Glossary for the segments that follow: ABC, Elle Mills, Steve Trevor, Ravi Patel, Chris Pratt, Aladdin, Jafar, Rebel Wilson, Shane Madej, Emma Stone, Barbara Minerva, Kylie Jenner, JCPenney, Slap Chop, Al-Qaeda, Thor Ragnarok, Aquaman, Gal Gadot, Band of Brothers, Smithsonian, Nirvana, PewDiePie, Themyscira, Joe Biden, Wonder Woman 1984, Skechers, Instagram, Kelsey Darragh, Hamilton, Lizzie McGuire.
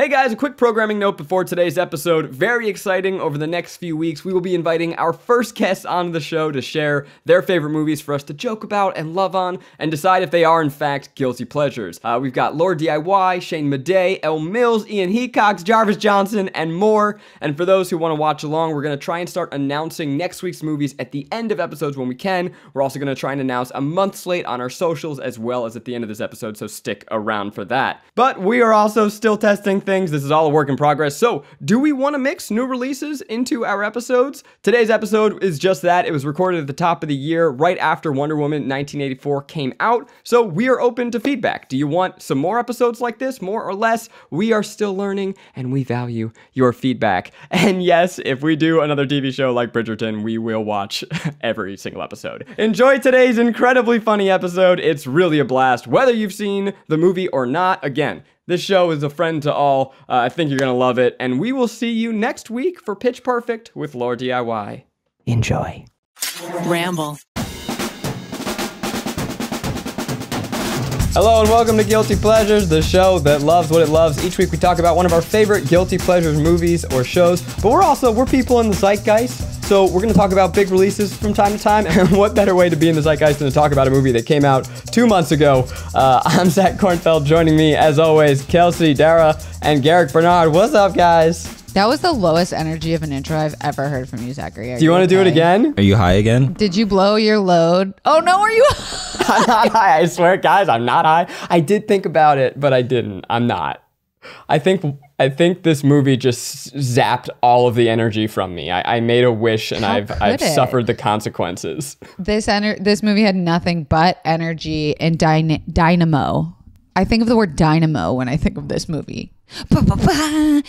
Hey guys, a quick programming note before today's episode. Very exciting. Over the next few weeks, we will be inviting our first guests onto the show to share their favorite movies for us to joke about and love on, and decide if they are, in fact, guilty pleasures. We've got Lore DIY, Shane Madej, L. Mills, Ian Hecox, Jarvis Johnson, and more. And for those who want to watch along, we're going to try and start announcing next week's movies at the end of episodes when we can. We're also going to try and announce a month slate on our socials as well as at the end of this episode, so stick around for that. But we are also still testing things. This is all a work in progress. So, do we want to mix new releases into our episodes? Today's episode is just that. It was recorded at the top of the year, right after Wonder Woman 1984 came out. So, we are open to feedback. Do you want some more episodes like this, more or less? We are still learning, and we value your feedback. And yes, if we do another TV show like Bridgerton, we will watch every single episode. Enjoy today's incredibly funny episode. It's really a blast, whether you've seen the movie or not. Again, this show is a friend to all. I think you're going to love it. And we will see you next week for Pitch Perfect with Lore DIY. Enjoy. Ramble. Hello and welcome to Guilty Pleasures, the show that loves what it loves. Each week we talk about one of our favorite guilty pleasures movies or shows, but we're people in the zeitgeist, so we're going to talk about big releases from time to time, and what better way to be in the zeitgeist than to talk about a movie that came out 2 months ago. I'm Zach Kornfeld, joining me as always, Kelsey Darragh and Garrick Bernard. What's up, guys? That was the lowest energy of an intro I've ever heard from you, Zachary. Do you want to do it again? Are you high again? Did you blow your load? Oh, no, are you high? I'm not high. I swear, guys, I'm not high. I did think about it, but I didn't. I'm not. I think this movie just zapped all of the energy from me. I made a wish, and I've suffered the consequences. This movie had nothing but energy and dynamo. I think of the word dynamo when I think of this movie. I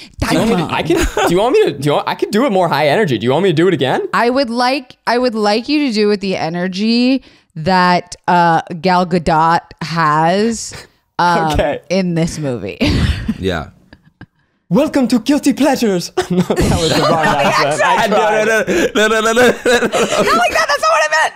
could do it more high energy. Do you want me to do it again? I would like you to do with the energy that Gal Gadot has in this movie. Yeah. Welcome to Guilty Pleasures. That was the wrong accent. No, like that. That's not what I meant.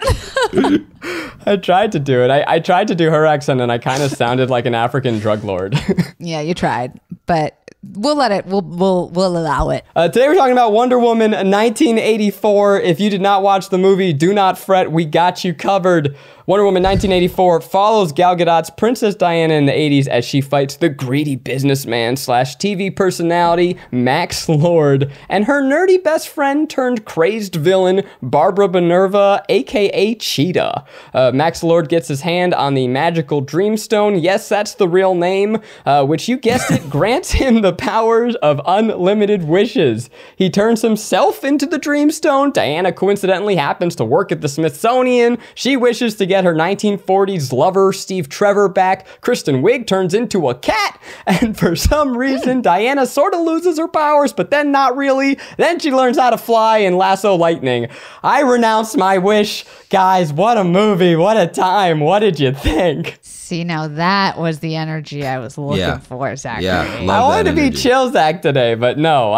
I tried to do it. I tried to do her accent, and I kind of sounded like an African drug lord. Yeah, you tried, but we'll allow it. Today we're talking about Wonder Woman 1984. If you did not watch the movie, do not fret. We got you covered. Wonder Woman 1984 follows Gal Gadot's Princess Diana in the 80s as she fights the greedy businessman slash TV personality Max Lord and her nerdy best friend turned crazed villain Barbara Minerva, aka Cheetah. Max Lord gets his hand on the magical Dreamstone, yes, that's the real name, which you guessed it, grants him the powers of unlimited wishes. He turns himself into the Dreamstone. Diana coincidentally happens to work at the Smithsonian. She wishes to get her 1940s lover Steve Trevor back. Kristen Wiig turns into a cat, and for some reason Diana sort of loses her powers, but then not really. Then she learns how to fly and lasso lightning. I renounce my wish. Guys, what a movie, what a time. What did you think? See, now that was the energy I was looking for, Zach. I wanted to be chill Zach today, but no,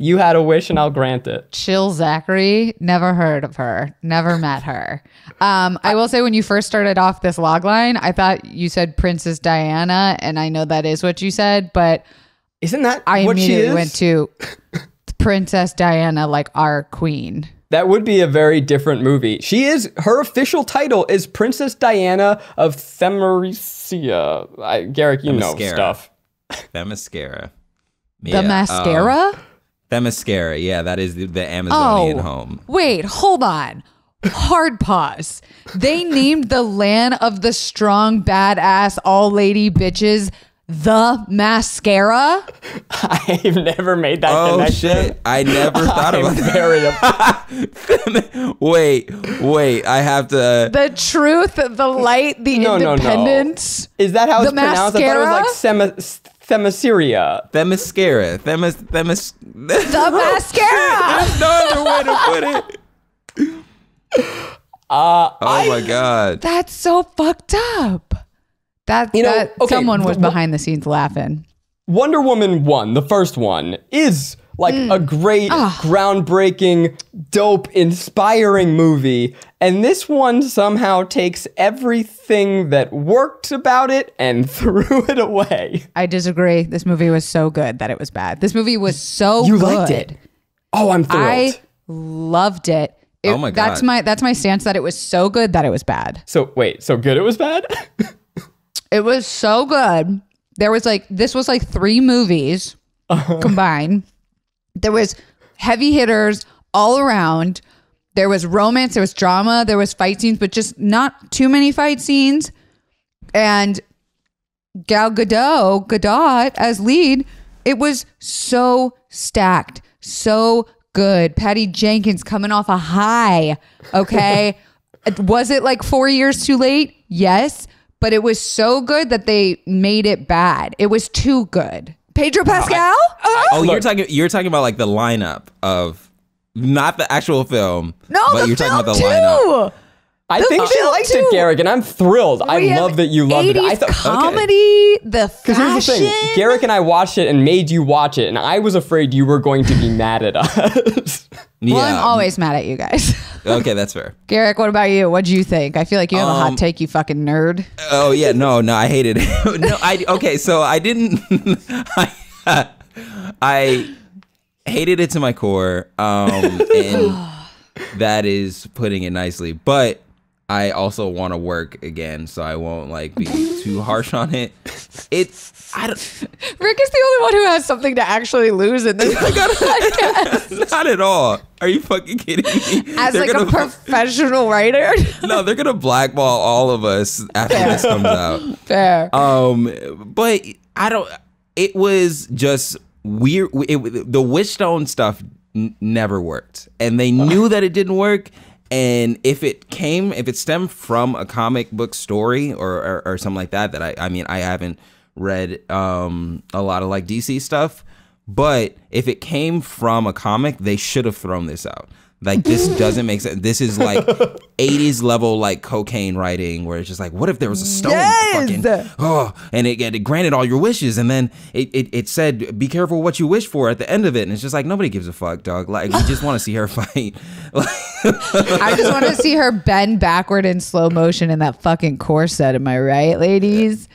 you had a wish and I'll grant it. Chill Zachary, never heard of her, never met her. I will say, when you first started off this log line, I thought you said Princess Diana, and I know that is what you said, but isn't that what she is? I immediately went to Princess Diana, like our queen. That would be a very different movie. Her official title is Princess Diana of Themyscira. Garrick, you know stuff. Themyscira. Yeah. Themyscira? Themyscira, yeah, that is the Amazonian home. Wait, hold on. Hard pause. They named the land of the strong, badass, all-lady bitches the mascara. I've never made that connection. Oh shit! I never thought about that. Wait. I have to. The truth, the light, the independence. No. Is that how it's pronounced? Mascara? I thought it was like Themyscira. Themyscira. The mascara. There's no other way to put it. My God. That's so fucked up. Someone was behind the scenes laughing. Wonder Woman 1, the first one, is like a great, groundbreaking, dope, inspiring movie. And this one somehow takes everything that worked about it and threw it away. I disagree. This movie was so good that it was bad. This movie was so good. You liked it. Oh, I'm thrilled. I loved it. Oh my God. That's my stance, that it was so good that it was bad. So wait, so good it was bad? It was so good. This was like three movies combined. There was heavy hitters all around. There was romance, there was drama, there was fight scenes, but just not too many fight scenes. And Gal Gadot as lead, it was so stacked, so good. Patty Jenkins coming off a high, okay? Was it like 4 years too late? Yes, but it was so good that they made it bad. It was too good. Pedro Pascal? You're talking about like the lineup of, not the actual film. No, but you're talking about the lineup. I think she likes it, Garrick, and I'm thrilled. I love that you loved it. I thought comedy, the fashion. Because here's the thing, Garrick and I watched it and made you watch it, and I was afraid you were going to be mad at us. Yeah. Well, I'm always mad at you guys. Okay, that's fair. Garrick, what about you? What do you think? I feel like you have a hot take, you fucking nerd. Oh yeah, no, I hated it. I hated it to my core, and that is putting it nicely. But I also want to work again, so I won't like be too harsh on it. Rick is the only one who has something to actually lose in this podcast. Not at all. Are you fucking kidding me? As they're like a professional writer? No, they're gonna blackball all of us after this comes out. Fair. But I don't. It was just weird. The Witchstone stuff never worked, and they knew that it didn't work. And if it stemmed from a comic book story or something like that, I mean I haven't read a lot of like DC stuff, but if it came from a comic, they should have thrown this out. Like, this doesn't make sense. This is like 80s level like cocaine writing, where it's just like, what if there was a stone? Yes! And it granted all your wishes, and then it said, be careful what you wish for at the end of it. And it's just like, nobody gives a fuck, dog. Like, we just want to see her fight. I just want to see her bend backward in slow motion in that fucking corset. Am I right, ladies?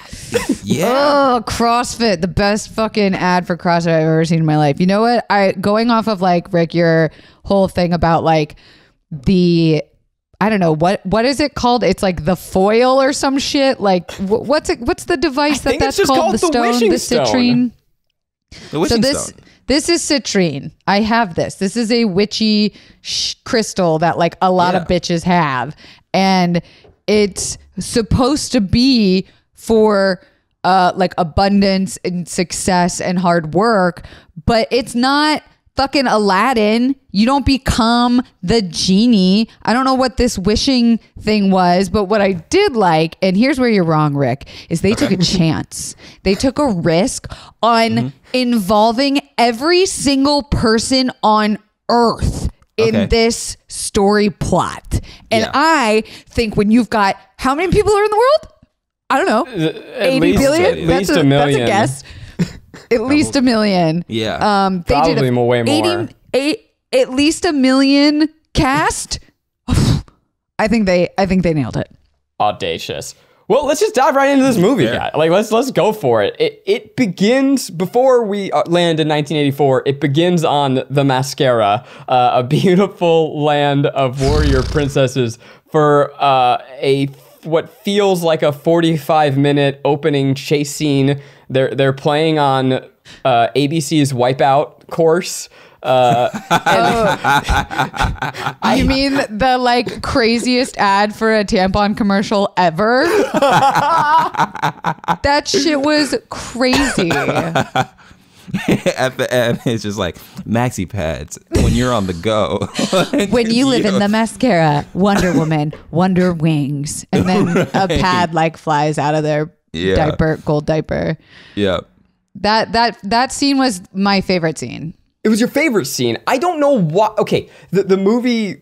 Yeah. Oh, CrossFit, the best fucking ad for CrossFit I've ever seen in my life. You know what? Going off of like, Rick, your whole thing about like the, I don't know, what is it called? It's like the foil or some shit. Like what's the device that's called? The stone, the citrine. The wishing stone. This is citrine. I have this. This is a witchy crystal that like a lot of bitches have. And it's supposed to be for like abundance and success and hard work, but it's not fucking Aladdin. You don't become the genie. I don't know what this wishing thing was, but what I did like, and here's where you're wrong, Rick, is they took a chance. They took a risk on involving every single person on Earth in this story plot. And I think when you've got, how many people are in the world? I don't know. At 80 least, billion? At least a million. That's a guess. At least a million. Yeah. They probably did way more. At least a million cast. I think they nailed it. Audacious. Well, let's just dive right into this movie, guy. Like, let's go for it. It begins before we land in 1984. It begins on Themyscira, a beautiful land of warrior princesses, for what feels like a 45-minute opening chase scene. They're playing on ABC's Wipeout course. You mean the like craziest ad for a tampon commercial ever? That shit was crazy. At the end, it's just like, maxi pads when you're on the go. Like, when you live in Themyscira, Wonder Woman, Wonder Wings, and then a pad like flies out of their diaper, gold diaper. Yeah, that scene was my favorite scene. It was your favorite scene. I don't know why. Okay, the movie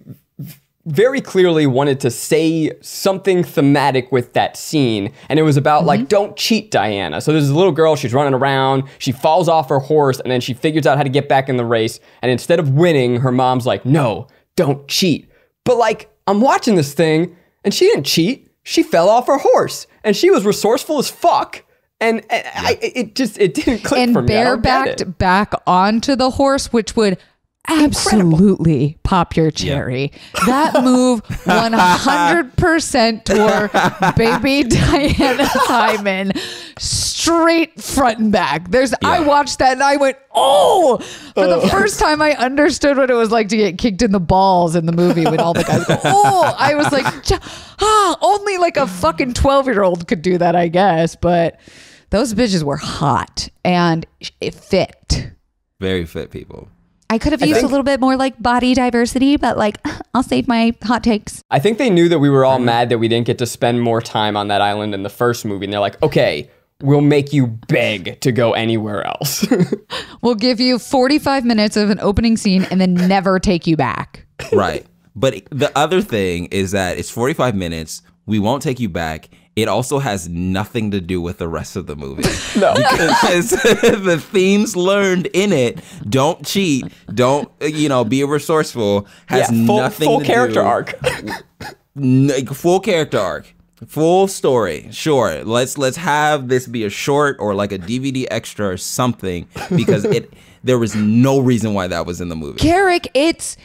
very clearly wanted to say something thematic with that scene. And it was about, like, don't cheat, Diana. So there's a little girl, she's running around, she falls off her horse, and then she figures out how to get back in the race. And instead of winning, her mom's like, no, don't cheat. But, like, I'm watching this thing, and she didn't cheat. She fell off her horse, and she was resourceful as fuck. And it didn't click for me. And barebacked back onto the horse, which would... absolutely incredible. Pop your cherry. Yeah. That move 100% tore baby Diana Hyman straight front and back. There's I watched that and I went, oh, for the first time I understood what it was like to get kicked in the balls in the movie when all the guys go, oh, I was like, only like a fucking 12-year-old could do that, I guess. But those bitches were hot and it fit. Very fit people. I could have used a little bit more like body diversity, but like, I'll save my hot takes. I think they knew that we were all mad that we didn't get to spend more time on that island in the first movie. And they're like, okay, we'll make you beg to go anywhere else. We'll give you 45 minutes of an opening scene and then never take you back. Right. But the other thing is that it's 45 minutes. We won't take you back. It also has nothing to do with the rest of the movie. No. Because the themes learned in it, don't cheat, don't, you know, be resourceful, has nothing to do. Full character arc. Full character arc. Full story. Sure. Let's have this be a short or like a DVD extra or something, because it... there was no reason why that was in the movie. Garrick, it's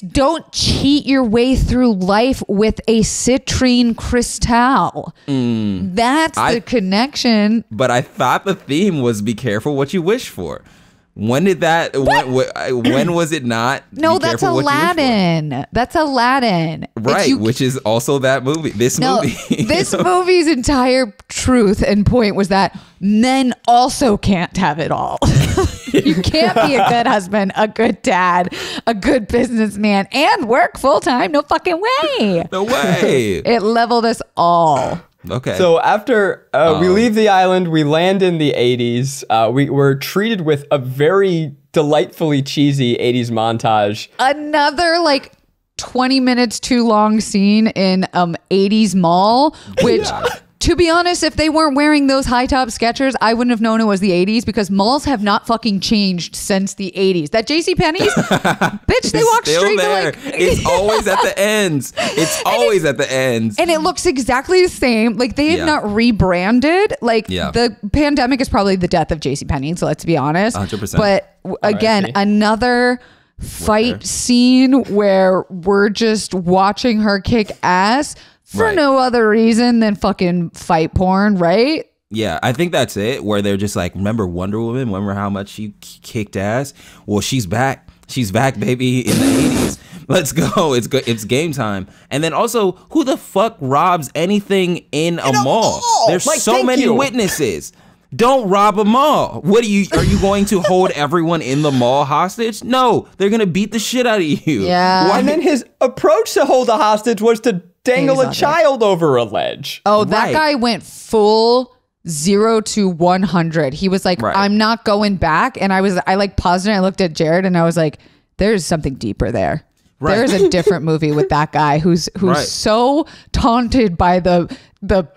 don't cheat your way through life with a citrine crystal. That's the connection. But I thought the theme was be careful what you wish for. When did that, when was it not? No, that's Aladdin. That's Aladdin. Right, which is also that movie, this movie. This movie's entire truth and point was that men also can't have it all. You can't be a good husband, a good dad, a good businessman, and work full time. No fucking way. No way. It leveled us all. Okay. So after we leave the island, we land in the 80s. We were treated with a very delightfully cheesy 80s montage. Another like 20 minutes too long scene in 80s mall, which... yeah. To be honest, if they weren't wearing those high top Skechers, I wouldn't have known it was the 80s, because malls have not fucking changed since the 80s. That JCPenney's, bitch, they walk straight there. To like... it's always at the ends. It's always at the ends. And it looks exactly the same. Like they have not rebranded. Like the pandemic is probably the death of JCPenney, so let's be honest. 100%. But again, another... fight scene where we're just watching her kick ass for no other reason than fucking fight porn, right? Yeah, I think that's it, where they're just like, remember Wonder Woman? Remember how much she kicked ass? Well, she's back. She's back, baby, in the 80s. Let's go. It's good. It's game time. And then also, who the fuck robs anything in a mall? There's like, so many witnesses. Don't rob a mall. What are you going to hold everyone in the mall hostage? No, they're going to beat the shit out of you. Yeah. Why? And then his approach to hold a hostage was to dangle a child over a ledge. Oh, that guy went full 0 to 100. He was like, I'm not going back. And I like paused and I looked at Jared and I was like, there's something deeper there. Right. There is a different movie with that guy who's so taunted by the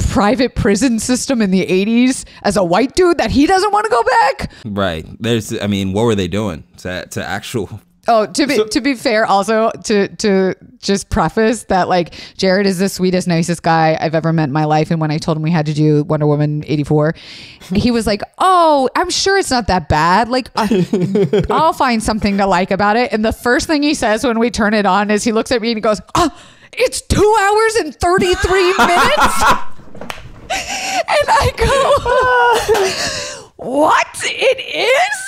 private prison system in the 80s as a white dude that he doesn't want to go back. Right. There's, I mean, what were they doing to actual... Oh, to be fair, also to just preface that, like, Jared is the sweetest, nicest guy I've ever met in my life. And when I told him we had to do Wonder Woman 84, he was like, "Oh, I'm sure it's not that bad. Like, I'll find something to like about it." And the first thing he says when we turn it on is he looks at me and he goes, "Oh, it's 2 hours and 33 minutes," and I go, "What? It is?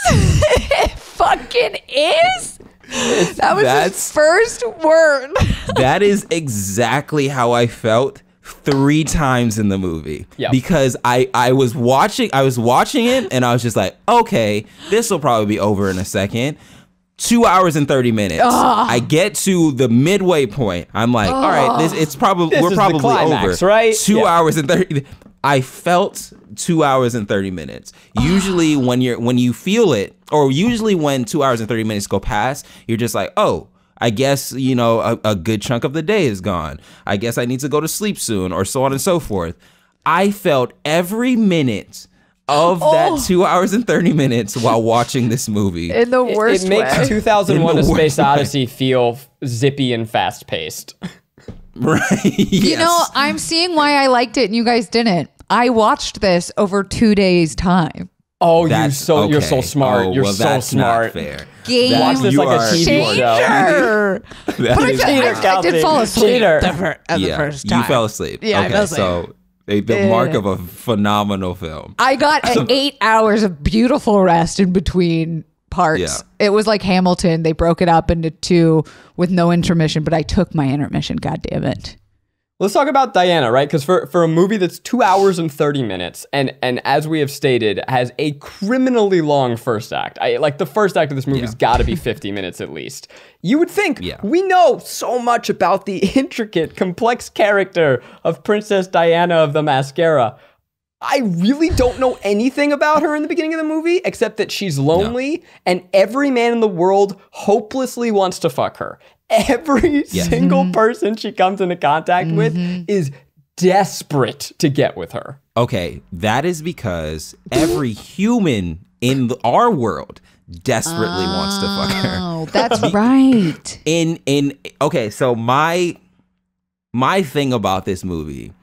It fucking is?" That was his first word. That is exactly how I felt 3 times in the movie. Yep. Because I was watching it and I was just like, okay, this will probably be over in a second. 2 hours and 30 minutes. I get to the midway point. I'm like, all right, we're probably climax, over. Right? 2 hours and 30. I felt 2 hours and 30 minutes. Usually when you feel it, or usually when 2 hours and 30 minutes go past, you're just like, oh, I guess, you know, a good chunk of the day is gone. I guess I need to go to sleep soon, or so on and so forth. I felt every minute of that 2 hours and 30 minutes while watching this movie. In the worst way. It makes 2001 A Space Odyssey feel zippy and fast-paced. Right. Yes. You know, I'm seeing why I liked it and you guys didn't. I watched this over 2 days' time. Oh, you're so smart. Oh, you're so smart. Fair. Game Watch this like a TV changer. But I did fall asleep the first time. You fell asleep. Yeah, okay, I fell asleep. So the mark of a phenomenal film. I got 8 hours of beautiful rest in between parts. Yeah. It was like Hamilton. They broke it up into two with no intermission, but I took my intermission. God damn it. Let's talk about Diana, right? Because for a movie that's 2 hours and 30 minutes, and as we have stated, has a criminally long first act. Like the first act of this movie's got to be 50 minutes at least. You would think we know so much about the intricate, complex character of Princess Diana of Themyscira. I really don't know anything about her in the beginning of the movie, except that she's lonely and every man in the world hopelessly wants to fuck her. Every single person she comes into contact with is desperate to get with her. Okay, that is because every human in our world desperately wants to fuck her. Oh, that's right. Okay, so my thing about this movie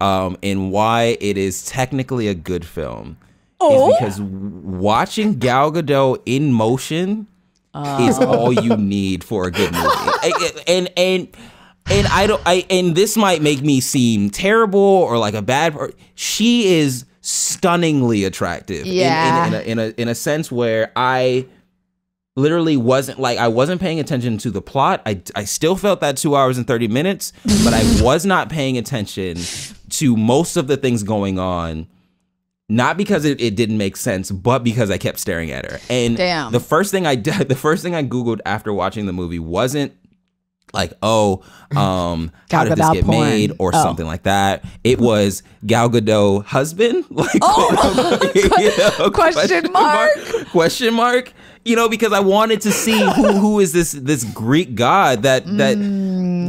and why it is technically a good film is because watching Gal Gadot in motion is all you need for a good movie. And I don't. And this might make me seem terrible or like a bad person. She is stunningly attractive. Yeah. In a sense where I literally wasn't paying attention to the plot. I still felt that 2 hours and 30 minutes, but I was not paying attention to most of the things going on. Not because it didn't make sense, but because I kept staring at her. And the first thing I did, the first thing I Googled after watching the movie wasn't like, oh, how did this get made or something like that. It was Gal Gadot husband? Like, question mark? You know, because I wanted to see who is this Greek god that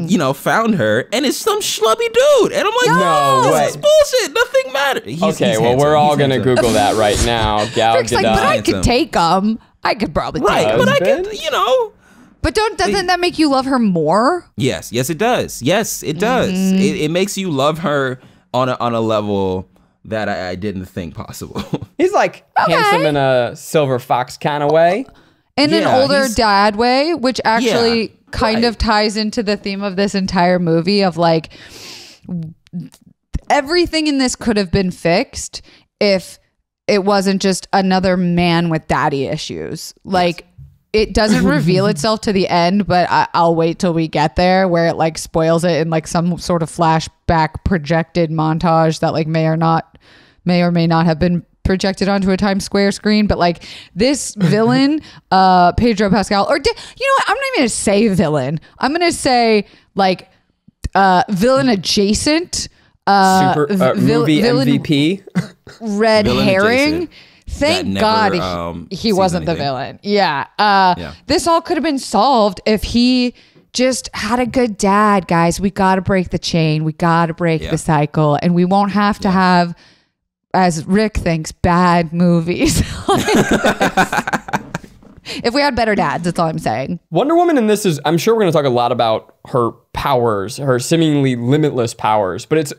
you know, found her, and it's some schlubby dude. And I'm like, no this is bullshit. Nothing matters. Okay, well, we're all going to Google that right now. Gal Gadot. Like, but I could take him. I could probably take him. Right, but I could, you know. But doesn't that make you love her more? Yes. Yes, it does. Yes, it does. It makes you love her on a level that I didn't think possible. He's like handsome in a silver fox kind of way. In an older dad way, which actually kind of ties into the theme of this entire movie of like everything in this could have been fixed if it wasn't just another man with daddy issues. Like it doesn't reveal itself to the end, but I'll wait till we get there where it like spoils it in like some sort of flashback projected montage that like may or may not have been projected onto a Times Square screen. But like this villain, Pedro Pascal, or you know what? I'm not even gonna say villain. I'm gonna say like villain adjacent, movie MVP, red villain herring. Adjacent. Thank God he wasn't the villain. Yeah. This all could have been solved if he just had a good dad, guys. We got to break the chain. We got to break the cycle. And we won't have to have, as Rick thinks, bad movies like this. If we had better dads, that's all I'm saying. Wonder Woman in this is, I'm sure we're going to talk a lot about her powers, her seemingly limitless powers. But it's,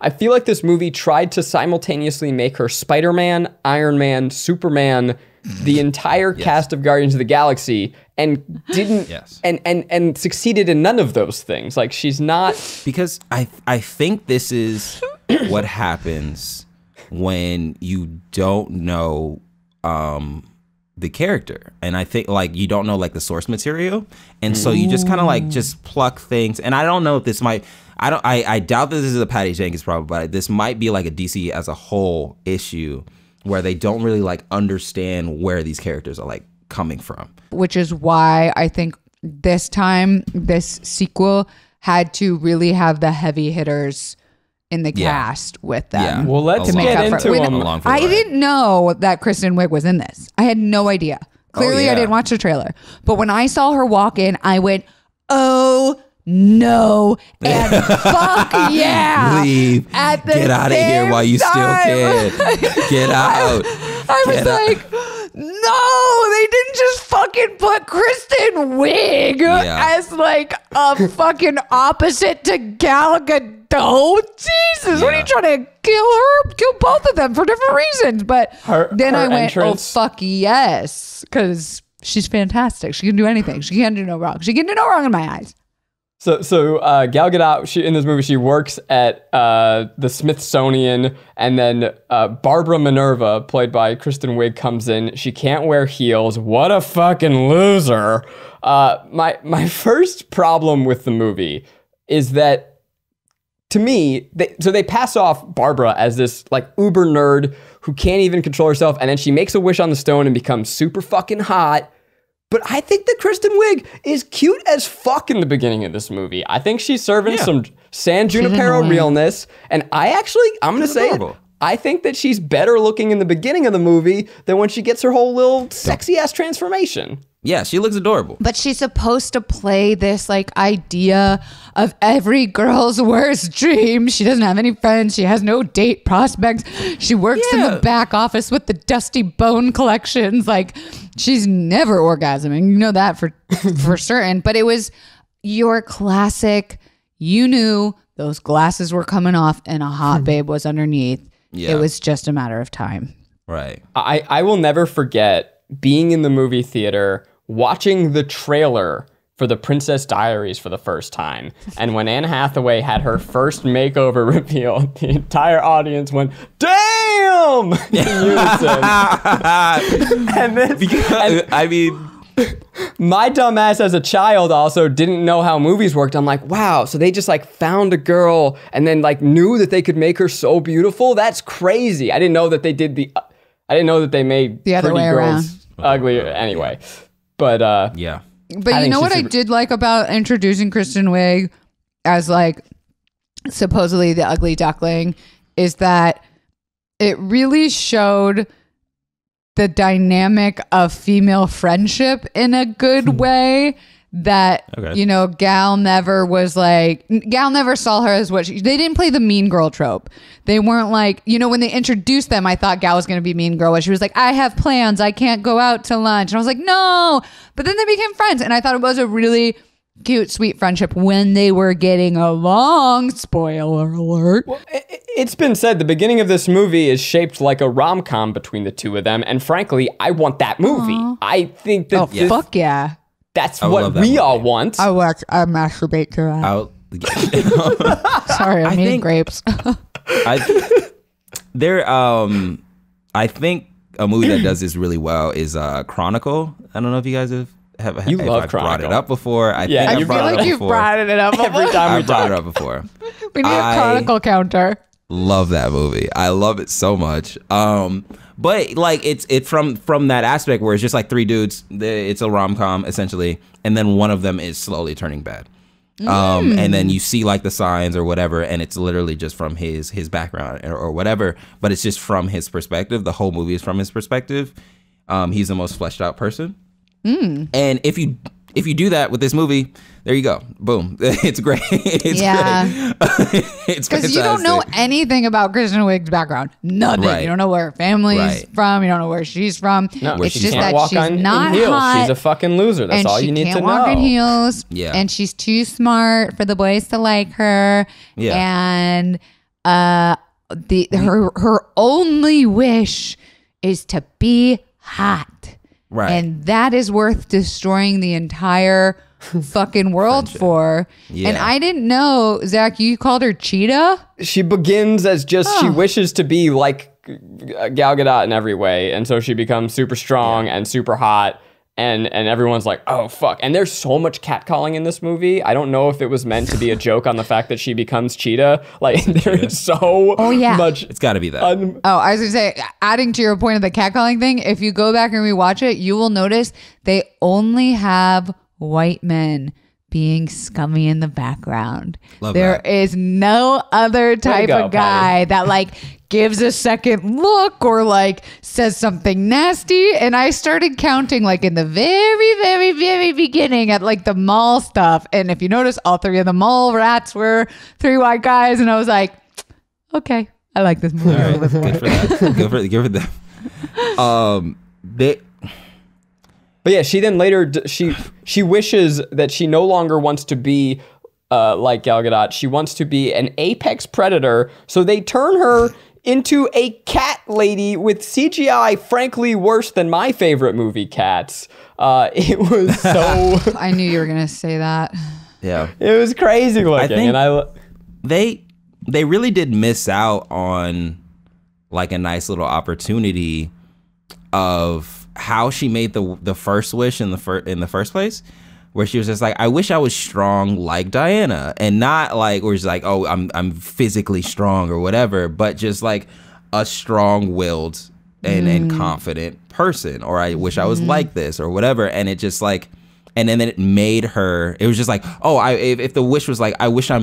I feel like this movie tried to simultaneously make her Spider-Man, Iron Man, Superman, the entire cast of Guardians of the Galaxy, and didn't and succeeded in none of those things. Like she's not, because I think this is what happens when you don't know the character, and I think like you don't know like the source material, and so you just kind of like just pluck things. And I don't know if this might. I doubt that this is a Patty Jenkins problem, but this might be like a DC as a whole issue where they don't really like understand where these characters are like coming from. Which is why I think this time, this sequel had to really have the heavy hitters in the cast with them. Yeah. Well, let's get into them. I didn't know that Kristen Wiig was in this. I had no idea. Clearly, I didn't watch the trailer. But when I saw her walk in, I went, oh, no, and fuck yeah. Leave. Get out of here while you still can. Get out. I was like, no, they didn't just fucking put Kristen Wiig as like a fucking opposite to Gal Gadot. Jesus, what are you trying to kill her? Kill both of them for different reasons. But then I went, oh, fuck yes, because she's fantastic. She can do anything. She can do no wrong. She can do no wrong in my eyes. So Gal Gadot, in this movie, she works at the Smithsonian, and then Barbara Minerva, played by Kristen Wiig, comes in. She can't wear heels. What a fucking loser. My first problem with the movie is that, to me, so they pass off Barbara as this like uber nerd who can't even control herself, and then she makes a wish on the stone and becomes super fucking hot. But I think that Kristen Wiig is cute as fuck in the beginning of this movie. I think she's serving some San Junipero realness. And I'm going to say it, I think that she's better looking in the beginning of the movie than when she gets her whole little sexy ass transformation. Yeah, she looks adorable. But she's supposed to play this like idea of every girl's worst dream. She doesn't have any friends. She has no date prospects. She works in the back office with the dusty bone collections. Like, she's never orgasming. You know that for certain. But it was your classic, you knew those glasses were coming off and a hot babe was underneath. Yeah. It was just a matter of time. Right. I will never forget being in the movie theater watching the trailer for The Princess Diaries for the first time. And when Anne Hathaway had her first makeover reveal, the entire audience went, damn! In unison. My dumb ass as a child also didn't know how movies worked. I'm like, wow, so they just like found a girl and then like knew that they could make her so beautiful? That's crazy. I didn't know that they did the... I didn't know that they made the other way around. Uglier anyway. But but you know what I did like about introducing Kristen Wiig as like supposedly the ugly duckling is that it really showed the dynamic of female friendship in a good way. That, you know, Gal never saw her as what she... They didn't play the mean girl trope. They weren't like... You know, when they introduced them, I thought Gal was going to be mean girl. She was like, I have plans. I can't go out to lunch. And I was like, no. But then they became friends. And I thought it was a really cute, sweet friendship when they were getting along. Spoiler alert. Well, it's been said the beginning of this movie is shaped like a rom-com between the two of them. And frankly, I want that movie. Aww. I think that... Oh, fuck yeah. That's what we all want. I masturbate to that. Sorry, I'm eating grapes. I think a movie that does this really well is Chronicle. I don't know if you guys have brought it up before. I think you've brought it up before. Every time we brought it up before. We need a Chronicle counter. Love that movie. I love it so much. But like it's from that aspect where it's just like three dudes. It's a rom-com essentially, and then one of them is slowly turning bad, and then you see like the signs or whatever, and it's literally just from his background or whatever. But it's just from his perspective. The whole movie is from his perspective. He's the most fleshed out person, and if you do that with this movie, there you go. Boom. It's great. It's great. It's fantastic. Because you don't know anything about Kristen Wiig's background. Nothing. Right. You don't know where her family's from. You don't know where she's from. No, it's just that she's not hot. She's a fucking loser. That's all you need to know. And she can't walk in heels. Yeah. And she's too smart for the boys to like her. Yeah. And her only wish is to be hot. Right. And that is worth destroying the entire fucking world for. Yeah. And I didn't know, Zach, you called her Cheetah? She begins as just, she wishes to be like Gal Gadot in every way. And so she becomes super strong and super hot. And everyone's like, oh, fuck. And there's so much catcalling in this movie. I don't know if it was meant to be a joke on the fact that she becomes Cheetah. Like, there is so much. It's got to be that. I was going to say, adding to your point of the catcalling thing, if you go back and rewatch it, you will notice they only have white men being scummy in the background. Love there that. Is no other type of guy Patty. That like gives a second look or like says something nasty. And I started counting like in the very beginning at like the mall stuff. And if you notice, all three of the mall rats were three white guys. And I was like, okay, I like this movie. All right, good for that. Good for them. But yeah, she then later, she wishes that she no longer wants to be like Gal Gadot. She wants to be an apex predator. So they turn her into a cat lady with CGI, frankly, worse than my favorite movie, Cats. It was so... I knew you were going to say that. Yeah. It was crazy looking. I think and they really did miss out on like a nice little opportunity of... how she made the first wish in the first place, where she was just like, I wish I was strong like Diana, and not like where she's like, oh, I'm physically strong or whatever, but just like a strong-willed and confident person, or I wish I was like this or whatever. And it just like, and then it made her, it was just like, oh, if the wish was like, I wish I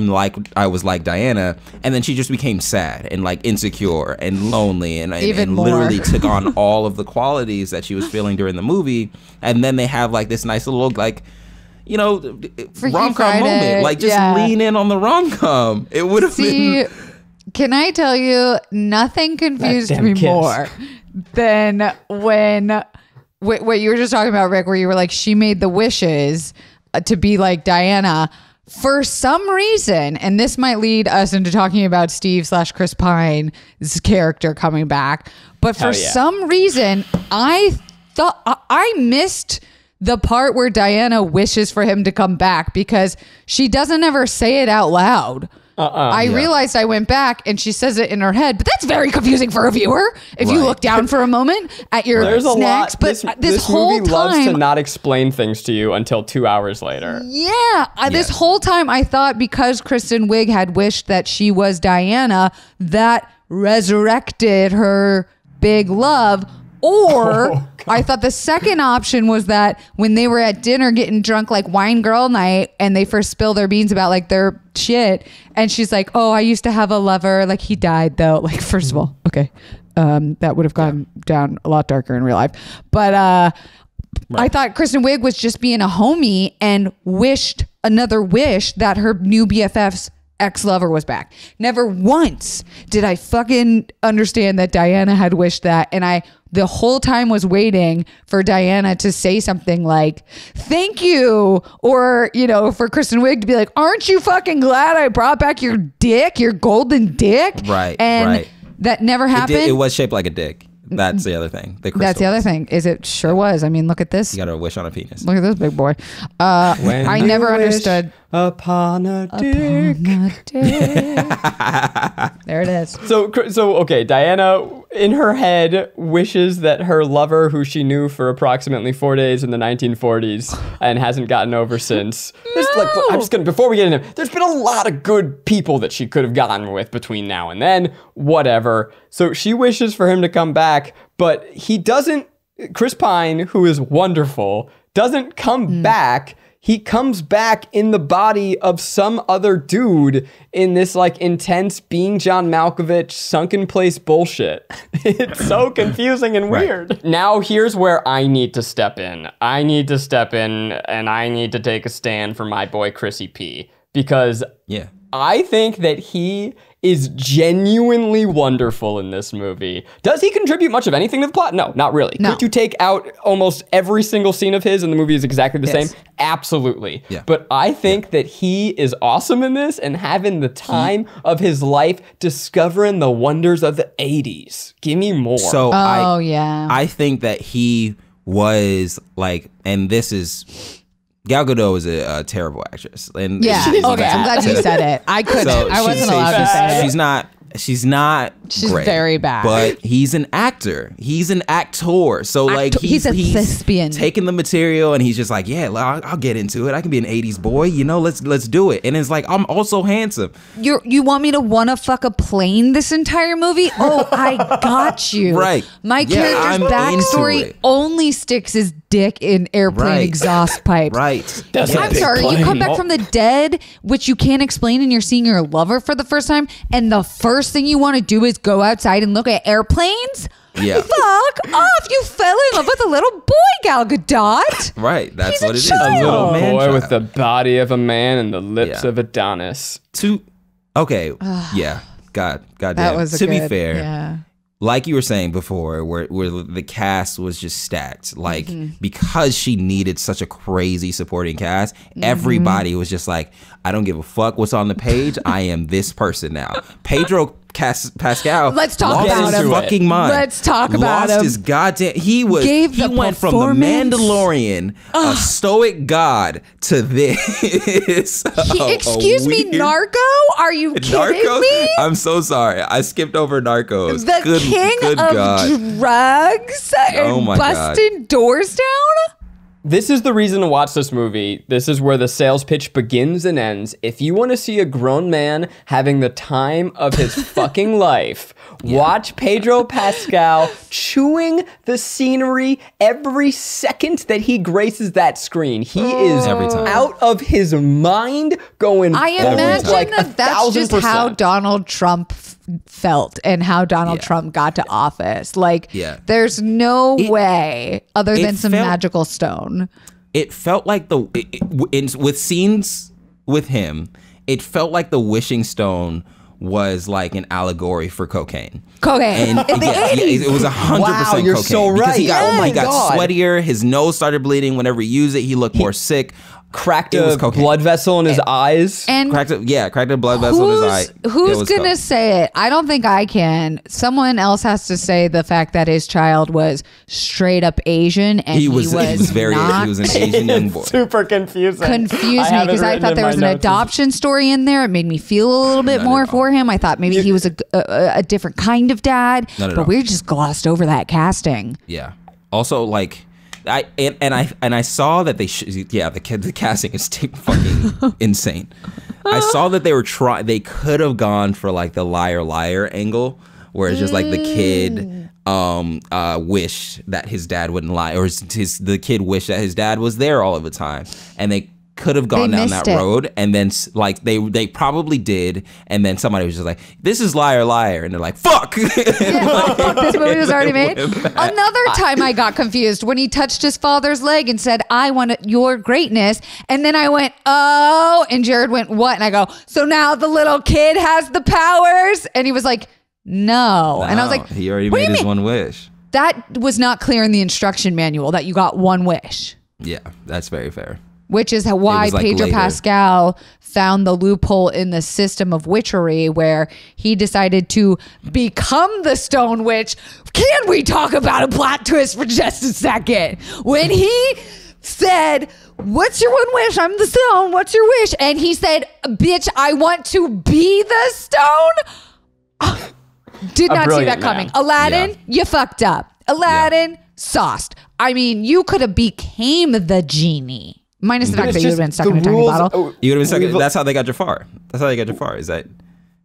was like Diana, and then she just became sad and like insecure and lonely and literally took on all of the qualities that she was feeling during the movie. And then they have like this nice little like, you know, rom-com moment, like just lean in on the rom-com. It would have been. Can I tell you, nothing confused me more than when... what you were just talking about, Rick, where you were like, she made the wishes to be like Diana for some reason. And this might lead us into talking about Steve/Chris Pine's character coming back. But for some reason, I thought I missed the part where Diana wishes for him to come back, because she doesn't ever say it out loud. I realized I went back and she says it in her head, but that's very confusing for a viewer. If you look down for a moment at your snacks, but this whole movie loves to not explain things to you until 2 hours later. Yeah. This whole time I thought, because Kristen Wiig had wished that she was Diana, that resurrected her big love. Or I thought the second option was that when they were at dinner getting drunk like wine girl night, and they first spill their beans about like their shit, and she's like, oh, I used to have a lover, like he died though. Like, first of all, okay. That would have gone down a lot darker in real life. But I thought Kristen Wiig was just being a homie and wished another wish that her new BFF's ex-lover was back. Never once did I fucking understand that Diana had wished that. And I the whole time was waiting for Diana to say something like, thank you. Or, you know, for Kristen Wiig to be like, aren't you fucking glad I brought back your dick, your golden dick? Right. And that never happened. It was shaped like a dick. That's the other thing. That's the other thing. Is it sure was? I mean, look at this. You got to wish on a penis. Look at this big boy. I never understood. Upon a dick. Upon a dick. There it is. So okay, Diana in her head wishes that her lover, who she knew for approximately 4 days in the 1940s and hasn't gotten over since. I'm just gonna, before we get into it, there's been a lot of good people that she could have gotten with between now and then, whatever. So she wishes for him to come back, but he doesn't. Chris Pine, who is wonderful, doesn't come back. He comes back in the body of some other dude in this like intense being John Malkovich sunken place bullshit. It's so confusing and weird. Now here's where I need to step in. I need to step in and I need to take a stand for my boy Chrissy P, because I think that he is genuinely wonderful in this movie. Does he contribute much of anything to the plot? No, not really. No. Could you take out almost every single scene of his and the movie is exactly the same? Absolutely. Yeah. But I think that he is awesome in this and having the time of his life discovering the wonders of the 80s. Give me more. So I think that he was like, and this is... Gal Gadot is a terrible actress. And I'm glad you said it. I wasn't allowed to say it. She's not She's not. She's great, very bad. But he's an actor. He's an actor. So like he's a thespian, taking the material, and he's just like, yeah, I'll get into it. I can be an '80s boy, you know. Let's do it. And it's like, I'm also handsome. You want me to wanna fuck a plane this entire movie? Oh, I got you. Right. My character's backstory only sticks his dick in airplane exhaust pipe. Right. I'm sorry. You come back from the dead, which you can't explain, and you're seeing your lover for the first time, and the first thing you want to do is go outside and look at airplanes? Yeah. Fuck off. You fell in love with a little boy, Gal Gadot. Right. That's what it is. A little boy with the body of a man and the lips of Adonis. Okay. Yeah. God damn. That was to be fair. Yeah. Like you were saying before, where the cast was just stacked, like because she needed such a crazy supporting cast, everybody was just like, I don't give a fuck what's on the page. I am this person now. Pedro Pascal. Let's talk about him. Fucking mind. Let's talk about him. Lost his goddamn. He went from the Mandalorian, a stoic god, to this. Excuse me, Narco? Are you kidding me? I'm so sorry. I skipped over Narcos. The king of drugs and busting doors down. This is the reason to watch this movie. This is where the sales pitch begins and ends. If you want to see a grown man having the time of his fucking life, watch Pedro Pascal chewing the scenery every second that he graces that screen. He is out of his mind going. I imagine like that's just how Donald Trump felt and how Donald Trump got to office. Like there's no way other than some magical stone. It felt like with scenes with him, it felt like the wishing stone was like an allegory for cocaine. Cocaine. And it was 100% wow, you're cocaine. So right. Because he got, he got sweatier, his nose started bleeding. Whenever he used it, he looked more sick. Cracked a blood vessel in his eyes. And cracked a blood vessel in his eye. Who's gonna say it? I don't think I can. Someone else has to say the fact that his child was straight up Asian, and he was very. He was an Asian young boy. Super confusing. Confused me because I thought there was an adoption story in there. It made me feel a little bit more for him. I thought maybe he was a different kind of dad, but we just glossed over that casting. Yeah. Also, like. I saw that they the casting is fucking insane. I saw that they could have gone for like the liar angle where it's just like the kid wished that his dad wouldn't lie, or the kid wished that his dad was there all of the time, and they could have gone down that road, and then like they probably did, and then somebody was just like, "This is liar," and they're like, "Fuck!" Yeah, like, this movie was already made. Another time I got confused when he touched his father's leg and said, "I want your greatness," and then I went, "Oh," and Jared went, "What?" And I go, "So now the little kid has the powers," and he was like, "No," and I was like, "He already made his one wish." That was not clear in the instruction manual that you got one wish. Yeah, that's very fair. Which is why like Pedro Pascal found the loophole in the system of witchery where he decided to become the Stone Witch. Can we talk about a plot twist for just a second? When he said, "What's your one wish? I'm the stone. What's your wish?" And he said, "Bitch, I want to be the stone." Did not see that coming. Aladdin, you fucked up. Aladdin, sauced. I mean, you could have became the genie. Minus the fact that you would have been stuck in a tiny bottle. You would have been stuck in, that's how they got Jafar. That's how they got Jafar. Is that?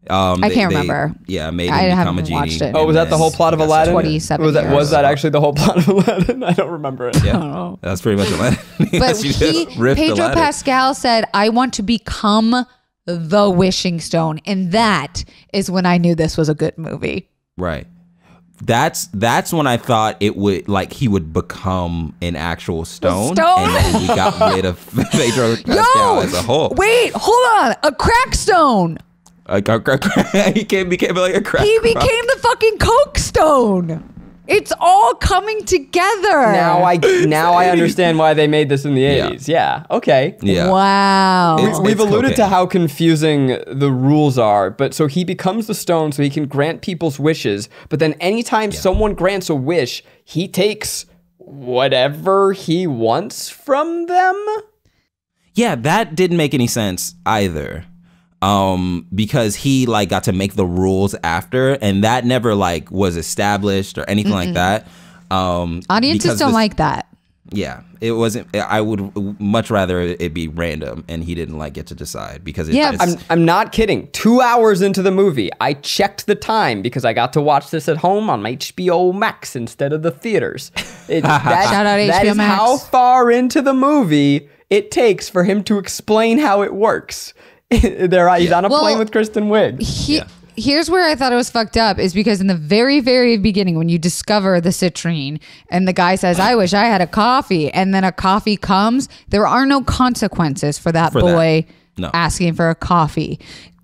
I can't remember. Yeah, made him become a genie. Oh, was that the whole plot of Aladdin? 27 was that actually the whole plot of Aladdin? I don't remember it. Yeah, that's pretty much Aladdin. But Pedro Pascal said, "I want to become the Wishing Stone," and that is when I knew this was a good movie. Right. That's when I thought it would he would become an actual stone. And then we got rid of Pedro Pascal as a whole. Wait, hold on, a crack stone. He became like a crack. He became the fucking coke stone. It's all coming together. Now I understand why they made this in the 80s. Yeah. Okay. Yeah. Wow. We've alluded to how confusing the rules are, but so he becomes the stone so he can grant people's wishes, but then anytime someone grants a wish, he takes whatever he wants from them? Yeah, that didn't make any sense either. because he like got to make the rules after, and that never like was established or anything like that. Audiences don't like that. Yeah, it wasn't. I would much rather it be random, and he didn't like get to decide because. Yeah, I'm not kidding. 2 hours into the movie, I checked the time because I got to watch this at home on my HBO Max instead of the theaters. Shout out HBO Max. That is how far into the movie it takes for him to explain how it works. He's on a plane with Kristen Wiig. Here's where I thought it was fucked up is because in the very, very beginning, when you discover the citrine and the guy says, I wish I had a coffee, and then a coffee comes, there are no consequences for that boy asking for a coffee.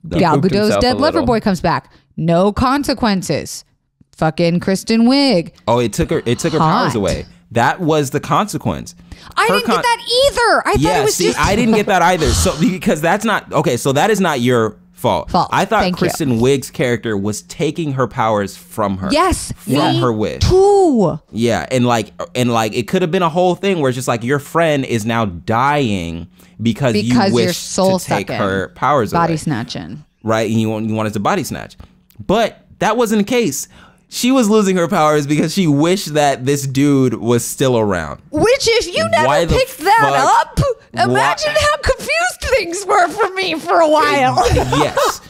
Gal Gadot's dead lover boy comes back. No consequences. Fucking Kristen Wiig. Oh, it took her powers away. That was the consequence. I didn't get that either. I thought it was just... I didn't get that either. So because that's not... Okay, so that is not your... Fault. I thought Kristen Wiig's character was taking her powers from her. Yes, from her wish. Too. Yeah, and like it could have been a whole thing where it's just like your friend is now dying because you wish to take her powers away. Body snatching. Right, and you wanted to body snatch, but that wasn't the case. She was losing her powers because she wished that this dude was still around. Which, if you never picked that up, imagine how confused things were for me for a while. Yes.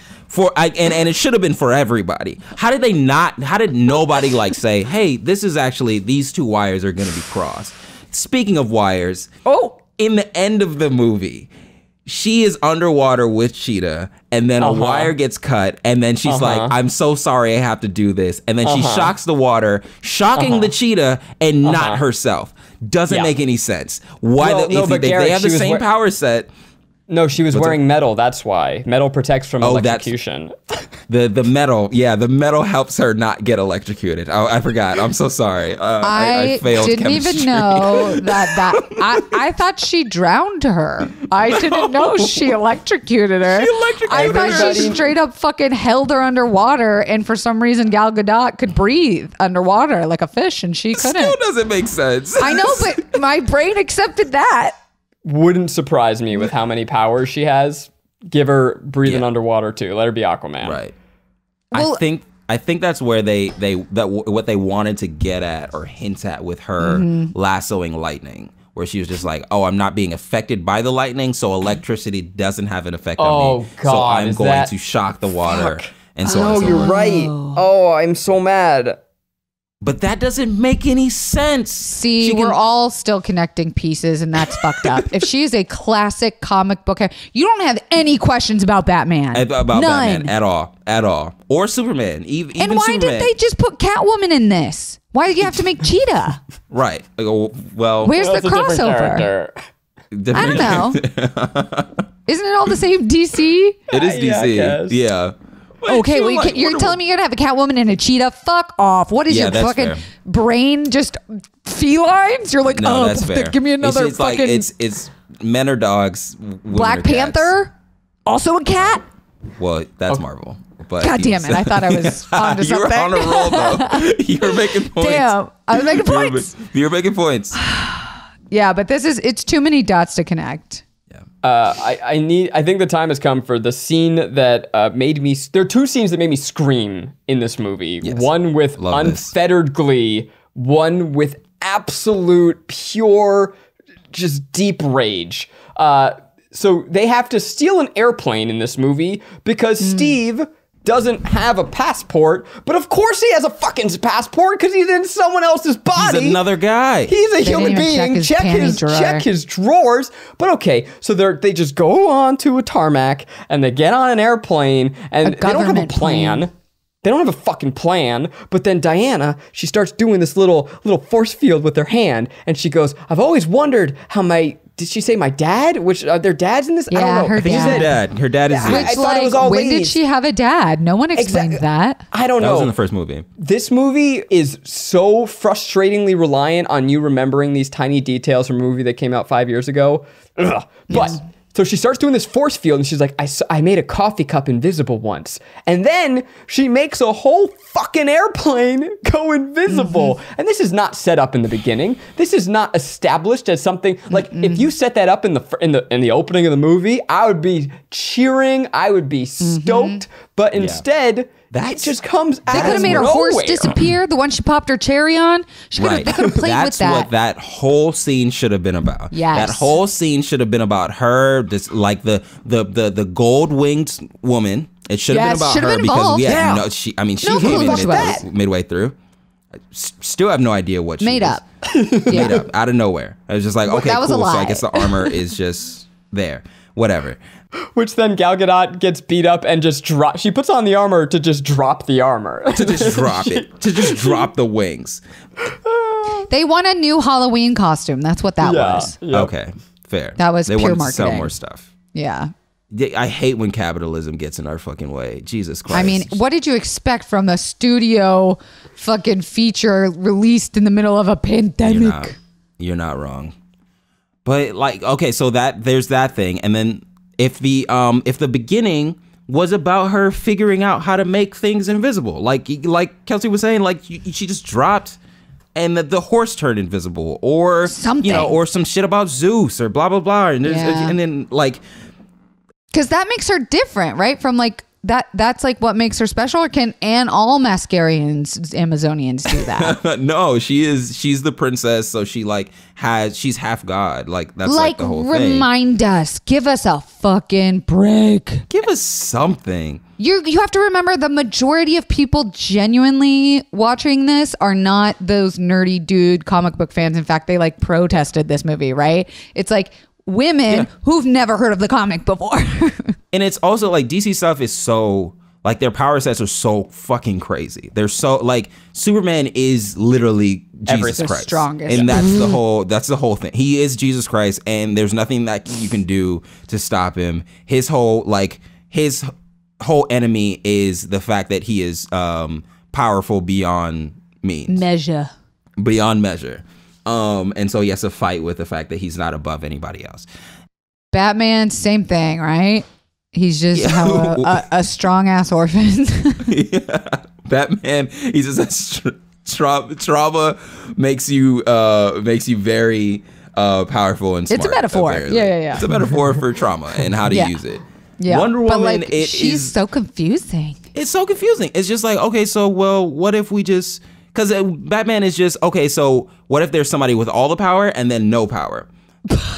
And it should have been for everybody. How did nobody like say, hey, this is actually, these two wires are going to be crossed. Speaking of wires, in the end of the movie, she is underwater with Cheetah, and then a wire gets cut, and then she's like, I'm so sorry I have to do this. And then she shocks the water, shocking the cheetah and not herself. Doesn't make any sense. Why Garrick, they have the same power set. No, she was wearing metal, that's why. Metal protects from electrocution. The metal, yeah, the metal helps her not get electrocuted. I forgot. I'm so sorry. I failed didn't chemistry. Even know that. I thought she drowned her. I didn't know she electrocuted her. She electrocuted her. I thought she straight up fucking held her underwater, and for some reason Gal Gadot could breathe underwater like a fish, and she couldn't. Still doesn't make sense. I know, but my brain accepted that. Wouldn't surprise me with how many powers she has. Give her breathing underwater too. Let her be Aquaman. Right. Well, I think that's where what they wanted to get at or hint at with her lassoing lightning, where she was just like, "Oh, I'm not being affected by the lightning, so electricity doesn't have an effect on me. God, so I'm going to shock the water." Fuck. And so on. Oh, you're right. Oh, I'm so mad. But that doesn't make any sense. See, we're all still connecting pieces, and that's fucked up. If she's a classic comic book character, you don't have any questions about Batman. None. Batman at all. Or Superman. Even and why did they just put Catwoman in this? Why did you have to make Cheetah? Right. Well, where's the crossover? I don't know. Isn't it all the same DC? It is DC. Yeah. Okay, well, you're telling me you're going to have a Catwoman and a Cheetah? Fuck off. What is your fucking brain just felines? You're like, that's fair. Give me another fucking... Like, it's men or dogs, Black Panther? Cats. Also a cat? Well, that's Marvel. But God damn it, I thought I was onto something. You were on a roll, though. You were making points. Damn, I was making points. You were making points. Yeah, but it's too many dots to connect. I think the time has come for the scene that made me... There are two scenes that made me scream in this movie. Yes. One with unfettered glee. One with absolute, pure, just deep rage. So they have to steal an airplane in this movie because Steve doesn't have a passport, but of course he has a fucking passport because he's in someone else's body. He's another guy. He's a human being. Check his drawers. But okay, so they just go on to a tarmac and they get on an airplane and they don't have a plan. They don't have a fucking plan, but then Diana, she starts doing this little force field with her hand, and she goes, I've always wondered how my... Did she say my dad? Which are their dads in this? Yeah, I don't know. Her dad. Her dad is. Which, I thought it was all when ladies. Did she have a dad? No one explained that. I don't know. That was in the first movie. This movie is so frustratingly reliant on you remembering these tiny details from a movie that came out 5 years ago. Ugh. But So she starts doing this force field and she's like, I made a coffee cup invisible once. And then she makes a whole fucking airplane go invisible. Mm-hmm. And this is not set up in the beginning. This is not established as something like, mm-mm. If you set that up in the opening of the movie, I would be cheering. I would be stoked. Mm-hmm. But instead, that just comes out of nowhere. They could have made her horse disappear, the one she popped her cherry on. She could have, they could have played with that. That's what that whole scene should have been about. Yes. That whole scene should have been about her, this, like the gold-winged woman. It should have been about her because we had no, she came in midway through. Still have no idea what she was. Made up. Made up out of nowhere. I was just like, okay, cool. So I guess the armor is just there. Whatever. Which then Gal Gadot gets beat up and just drop. She puts on the armor to just drop the armor. To just drop it. To just drop the wings. They want a new Halloween costume. That's what that was. Yep. Okay, fair. That was pure marketing. They want to sell more stuff. Yeah. I hate when capitalism gets in our fucking way. Jesus Christ. I mean, what did you expect from a studio fucking feature released in the middle of a pandemic? You're not wrong. But like, okay, so that there's that thing, and then if the beginning was about her figuring out how to make things invisible, like Kelsey was saying, like she just dropped, and the horse turned invisible, or something, or some shit about Zeus, or blah blah blah, and and then like, because that makes her different, right? From like that, that's like what makes her special. Or can all Amazonians do that? No, she's the princess, so she she's half god. Like that's like the whole thing. Remind us, give us a fucking break. Give us something. You have to remember the majority of people genuinely watching this are not those nerdy dude comic book fans. In fact, they like protested this movie, right? It's like women who've never heard of the comic before. And it's also like DC stuff is so like their power sets are so fucking crazy. They're so like Superman is literally Jesus Christ, strongest, and that's the whole thing. He is Jesus Christ, and there's nothing that you can do to stop him. His whole enemy is the fact that he is powerful beyond means, beyond measure. And so he has to fight with the fact that he's not above anybody else. Batman, same thing, right? He's just a strong ass orphan. Batman, he's just a trauma makes you very powerful and smart. It's a metaphor. Apparently. It's a metaphor for trauma and how to use it. Yeah. Wonder Woman, like, she's so confusing. It's so confusing. It's just like, okay, so well, what if we just? Because Batman is just, okay, so what if there's somebody with all the power and then no power?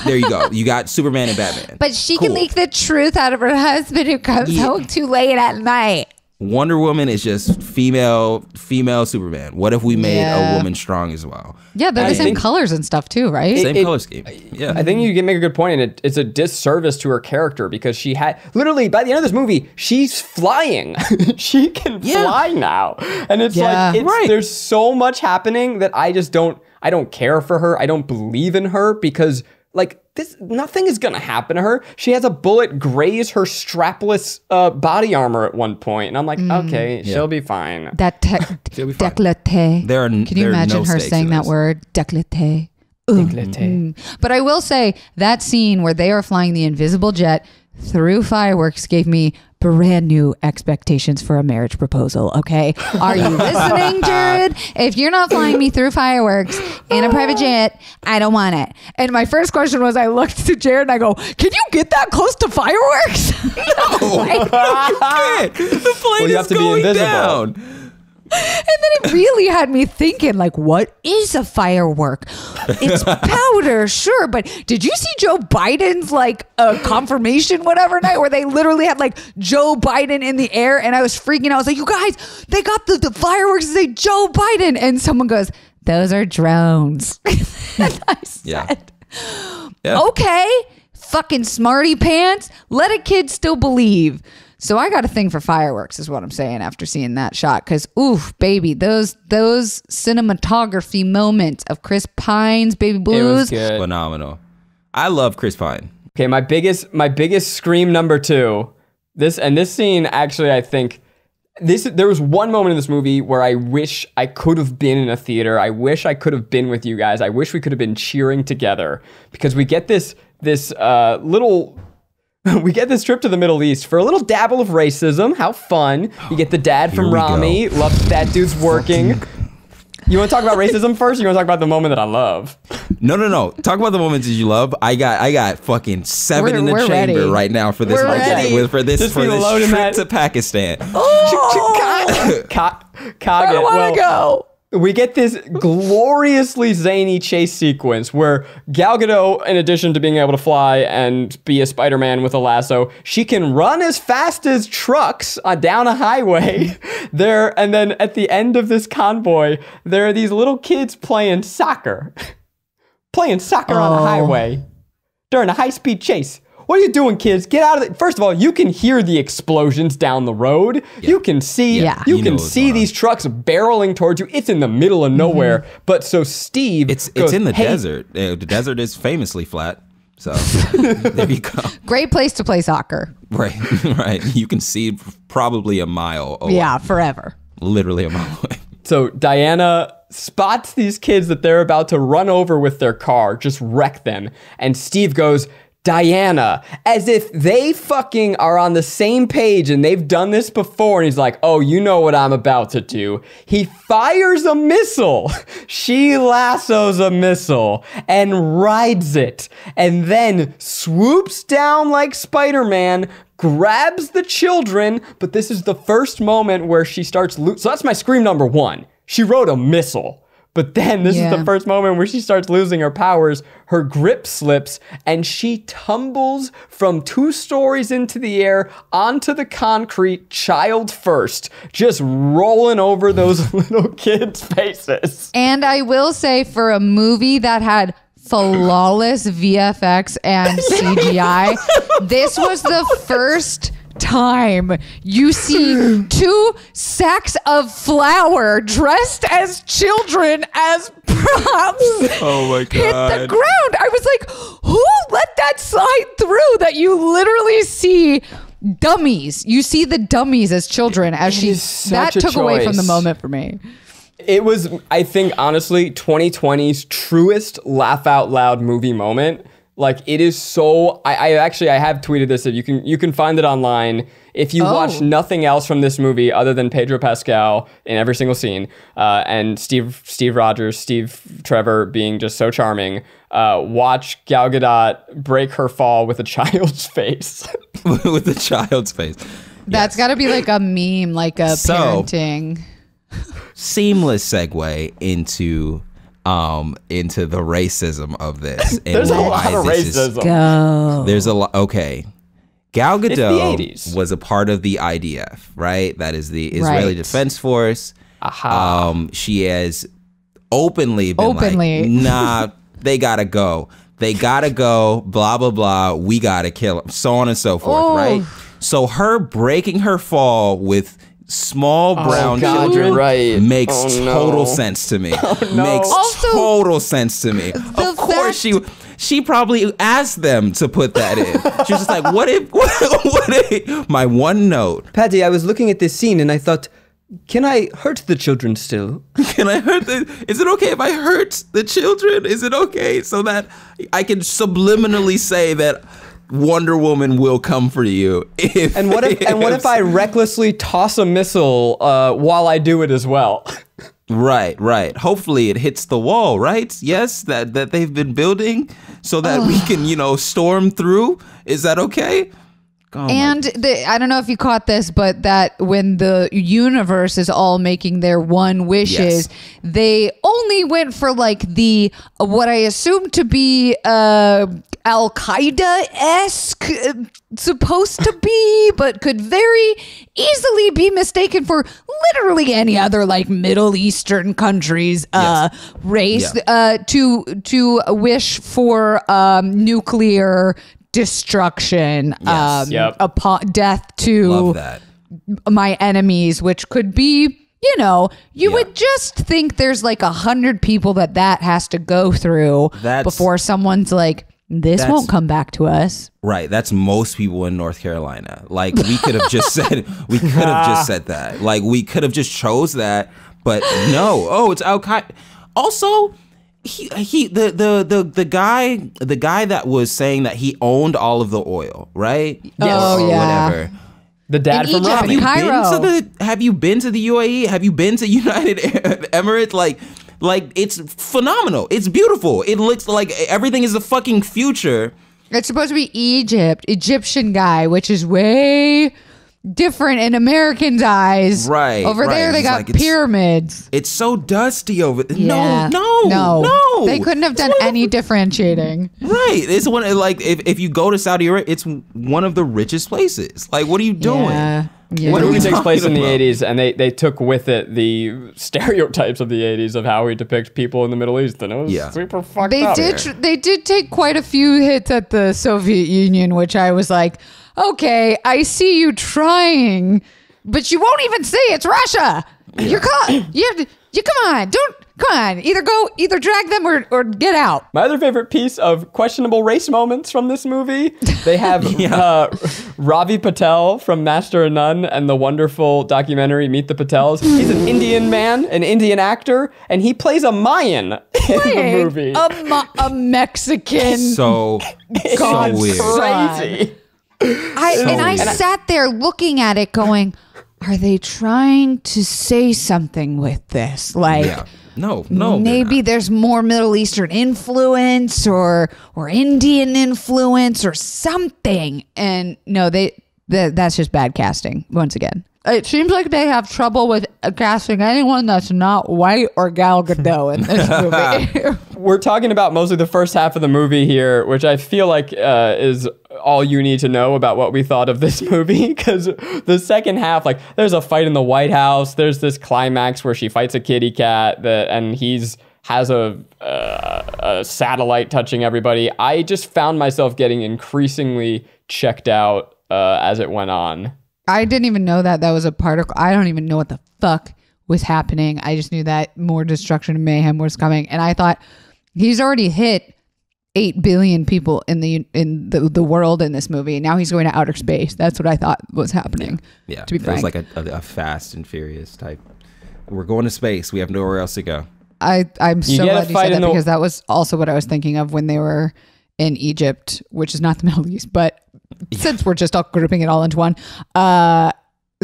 There you go. You got Superman and Batman. But she can leak the truth out of her husband who comes home too late at night. Wonder Woman is just female Superman. What if we made a woman strong as well? Yeah, they're the same colors and stuff too, right? Same color scheme. Yeah, I think you can make a good point, and it's a disservice to her character because she had literally by the end of this movie, she's flying. She can fly now, and it's like there's so much happening that I don't care for her. I don't believe in her because like. Nothing is gonna happen to her. She has a bullet graze her strapless body armor at one point, and I'm like, okay, she'll be fine. That she'll be fine. Décolleté. Can you imagine her saying that word? Décolleté. Décolleté. But I will say that scene where they are flying the invisible jet through fireworks gave me brand new expectations for a marriage proposal. Okay, are you listening, Jared? If you're not flying me through fireworks in a private jet, I don't want it. And my first question was, I looked to Jared and I go, "Can you get that close to fireworks?" No, like, you can't. The plane is going down. And then it really had me thinking, like, what is a firework? It's powder, sure, but did you see Joe Biden's like confirmation whatever night where they literally had like Joe Biden in the air? And I was freaking out. I was like, you guys, they got the fireworks to say Joe Biden, and someone goes, "Those are drones." And I said, okay, fucking smarty pants, let a kid still believe. So I got a thing for fireworks is what I'm saying after seeing that shot. Because, oof, baby, those cinematography moments of Chris Pine's Baby Blues. It was good. Phenomenal. I love Chris Pine. Okay, my biggest scream number two. This scene, actually, I think, there was one moment in this movie where I wish I could have been in a theater. I wish I could have been with you guys. I wish we could have been cheering together. Because we get this little We get this trip to the Middle East for a little dabble of racism. How fun. You get the dad from Rami. Love that dude's working. You want to talk about racism first? Or you want to talk about the moment that I love? No. Talk about the moments that you love. I got fucking seven in the chamber right now for this trip to Pakistan. Oh, I want to go. We get this gloriously zany chase sequence where Gal Gadot, in addition to being able to fly and be a Spider-Man with a lasso, she can run as fast as trucks down a highway there. And then at the end of this convoy, there are these little kids playing soccer, on a highway during a high-speed chase. What are you doing, kids? Get out of it. First of all, you can hear the explosions down the road. Yeah. You can see, you can see these trucks barreling towards you. It's in the middle of nowhere. But so Steve, it's in the desert. The desert is famously flat. So there you go. Great place to play soccer. Right, right. You can see probably a mile away. Yeah, forever. Literally a mile away. So Diana spots these kids that they're about to run over with their car, just wreck them, and Steve goes, Diana, as if they fucking are on the same page and they've done this before. And he's like, oh, you know what I'm about to do. He fires a missile. She lassos a missile and rides it and then swoops down like Spider-Man, grabs the children. But this is the first moment where she starts losing. So that's my scream number one. She rode a missile. But then this is the first moment where she starts losing her powers. Her grip slips and she tumbles from 2 stories into the air onto the concrete, child first, just rolling over those little kids' faces. And I will say, for a movie that had flawless VFX and CGI, this was the first time you see 2 sacks of flour dressed as children as props hit the ground. I was like, who let that slide through? That you literally see dummies. You see the dummies as children as that took away from the moment for me. It was, I think, honestly, 2020's truest laugh out loud movie moment. Like, it is so, I have tweeted this, you can find it online. If you watch nothing else from this movie other than Pedro Pascal in every single scene, and Steve Rogers, Steve Trevor being just so charming, watch Gal Gadot break her fall with a child's face. With a child's face. That's gotta be like a meme, like a parenting. Seamless segue into the racism of this. And there's a lot of racism. There's a lot. Okay. Gal Gadot was a part of the IDF, right? That is the Israeli Defense Force. She has openly been like, nah, they gotta go. They gotta go, blah, blah, blah. We gotta kill them, so on and so forth, right? So her breaking her fall with small brown children makes total sense to me. Makes total sense to me. Of course she probably asked them to put that in. She was just like, what if my one note. Patty, I was looking at this scene and I thought, can I hurt the children still? Can I hurt is it okay if I hurt the children? Is it okay? So that I can subliminally say that Wonder Woman will come for you. And what if I recklessly toss a missile while I do it as well? Right, right. Hopefully it hits the wall, right? Yes, that they've been building so that we can, you know, storm through. Is that okay? Oh, and I don't know if you caught this, but that when the universe is all making their one wishes, they only went for like the what I assume to be Al-Qaeda-esque, supposed to be, but could very easily be mistaken for literally any other like Middle Eastern country's race to wish for nuclear destruction, upon death to my enemies, which could be, you know, you would just think there's like 100 people that has to go through before someone's like, this won't come back to us. Right. That's most people in North Carolina. Like, we could have just said, we could have just said that. Like, we could have just chose that, but no. Oh, it's Al-Qaeda. Also, the guy that was saying that he owned all of the oil, right? Yes. Oh yeah. Whatever. The dad from Egypt, have you been to the UAE? Have you been to United Emirates? Like it's phenomenal. It's beautiful. It looks like everything is the fucking future. It's supposed to be Egypt, Egyptian guy, which is way different in Americans' eyes. Right. Over there, they got pyramids. It's so dusty over there. Yeah. No. They couldn't have done any differentiating. Right. It's one like if you go to Saudi Arabia, it's one of the richest places. Like, what are you doing? Yeah. Yeah. Wonder Woman takes place in the 80s, and they took with it the stereotypes of the 80s of how we depict people in the Middle East, and it was super fucked up. They did take quite a few hits at the Soviet Union, which I was like, okay, I see you trying, but you won't even say it's Russia. Yeah. Come on, either drag them or get out. My other favorite piece of questionable race moments from this movie, they have Ravi Patel from Master and None and the wonderful documentary Meet the Patels. He's an Indian man, an Indian actor, and he plays a Mayan in the movie. A Mexican. So weird. Crazy. I sat there looking at it going, are they trying to say something with this? Like, no. Maybe there's more Middle Eastern influence or Indian influence or something. And no, that's just bad casting once again. It seems like they have trouble with casting anyone that's not white or Gal Gadot in this movie. We're talking about mostly the first half of the movie here, which I feel like is all you need to know about what we thought of this movie. Because the second half, like, there's a fight in the White House. There's this climax where she fights a kitty cat and he's... has a satellite touching everybody. I just found myself getting increasingly checked out as it went on. I didn't even know that was a particle. I don't even know what the fuck was happening. I just knew that more destruction and mayhem was coming, and I thought he's already hit 8 billion people in the world in this movie. Now he's going to outer space. That's what I thought was happening. Yeah, to be frank, it was like a Fast and Furious type. We're going to space. We have nowhere else to go. I'm so glad you said that because that was also what I was thinking of when they were in Egypt, which is not the Middle East, but since we're just all grouping it all into one,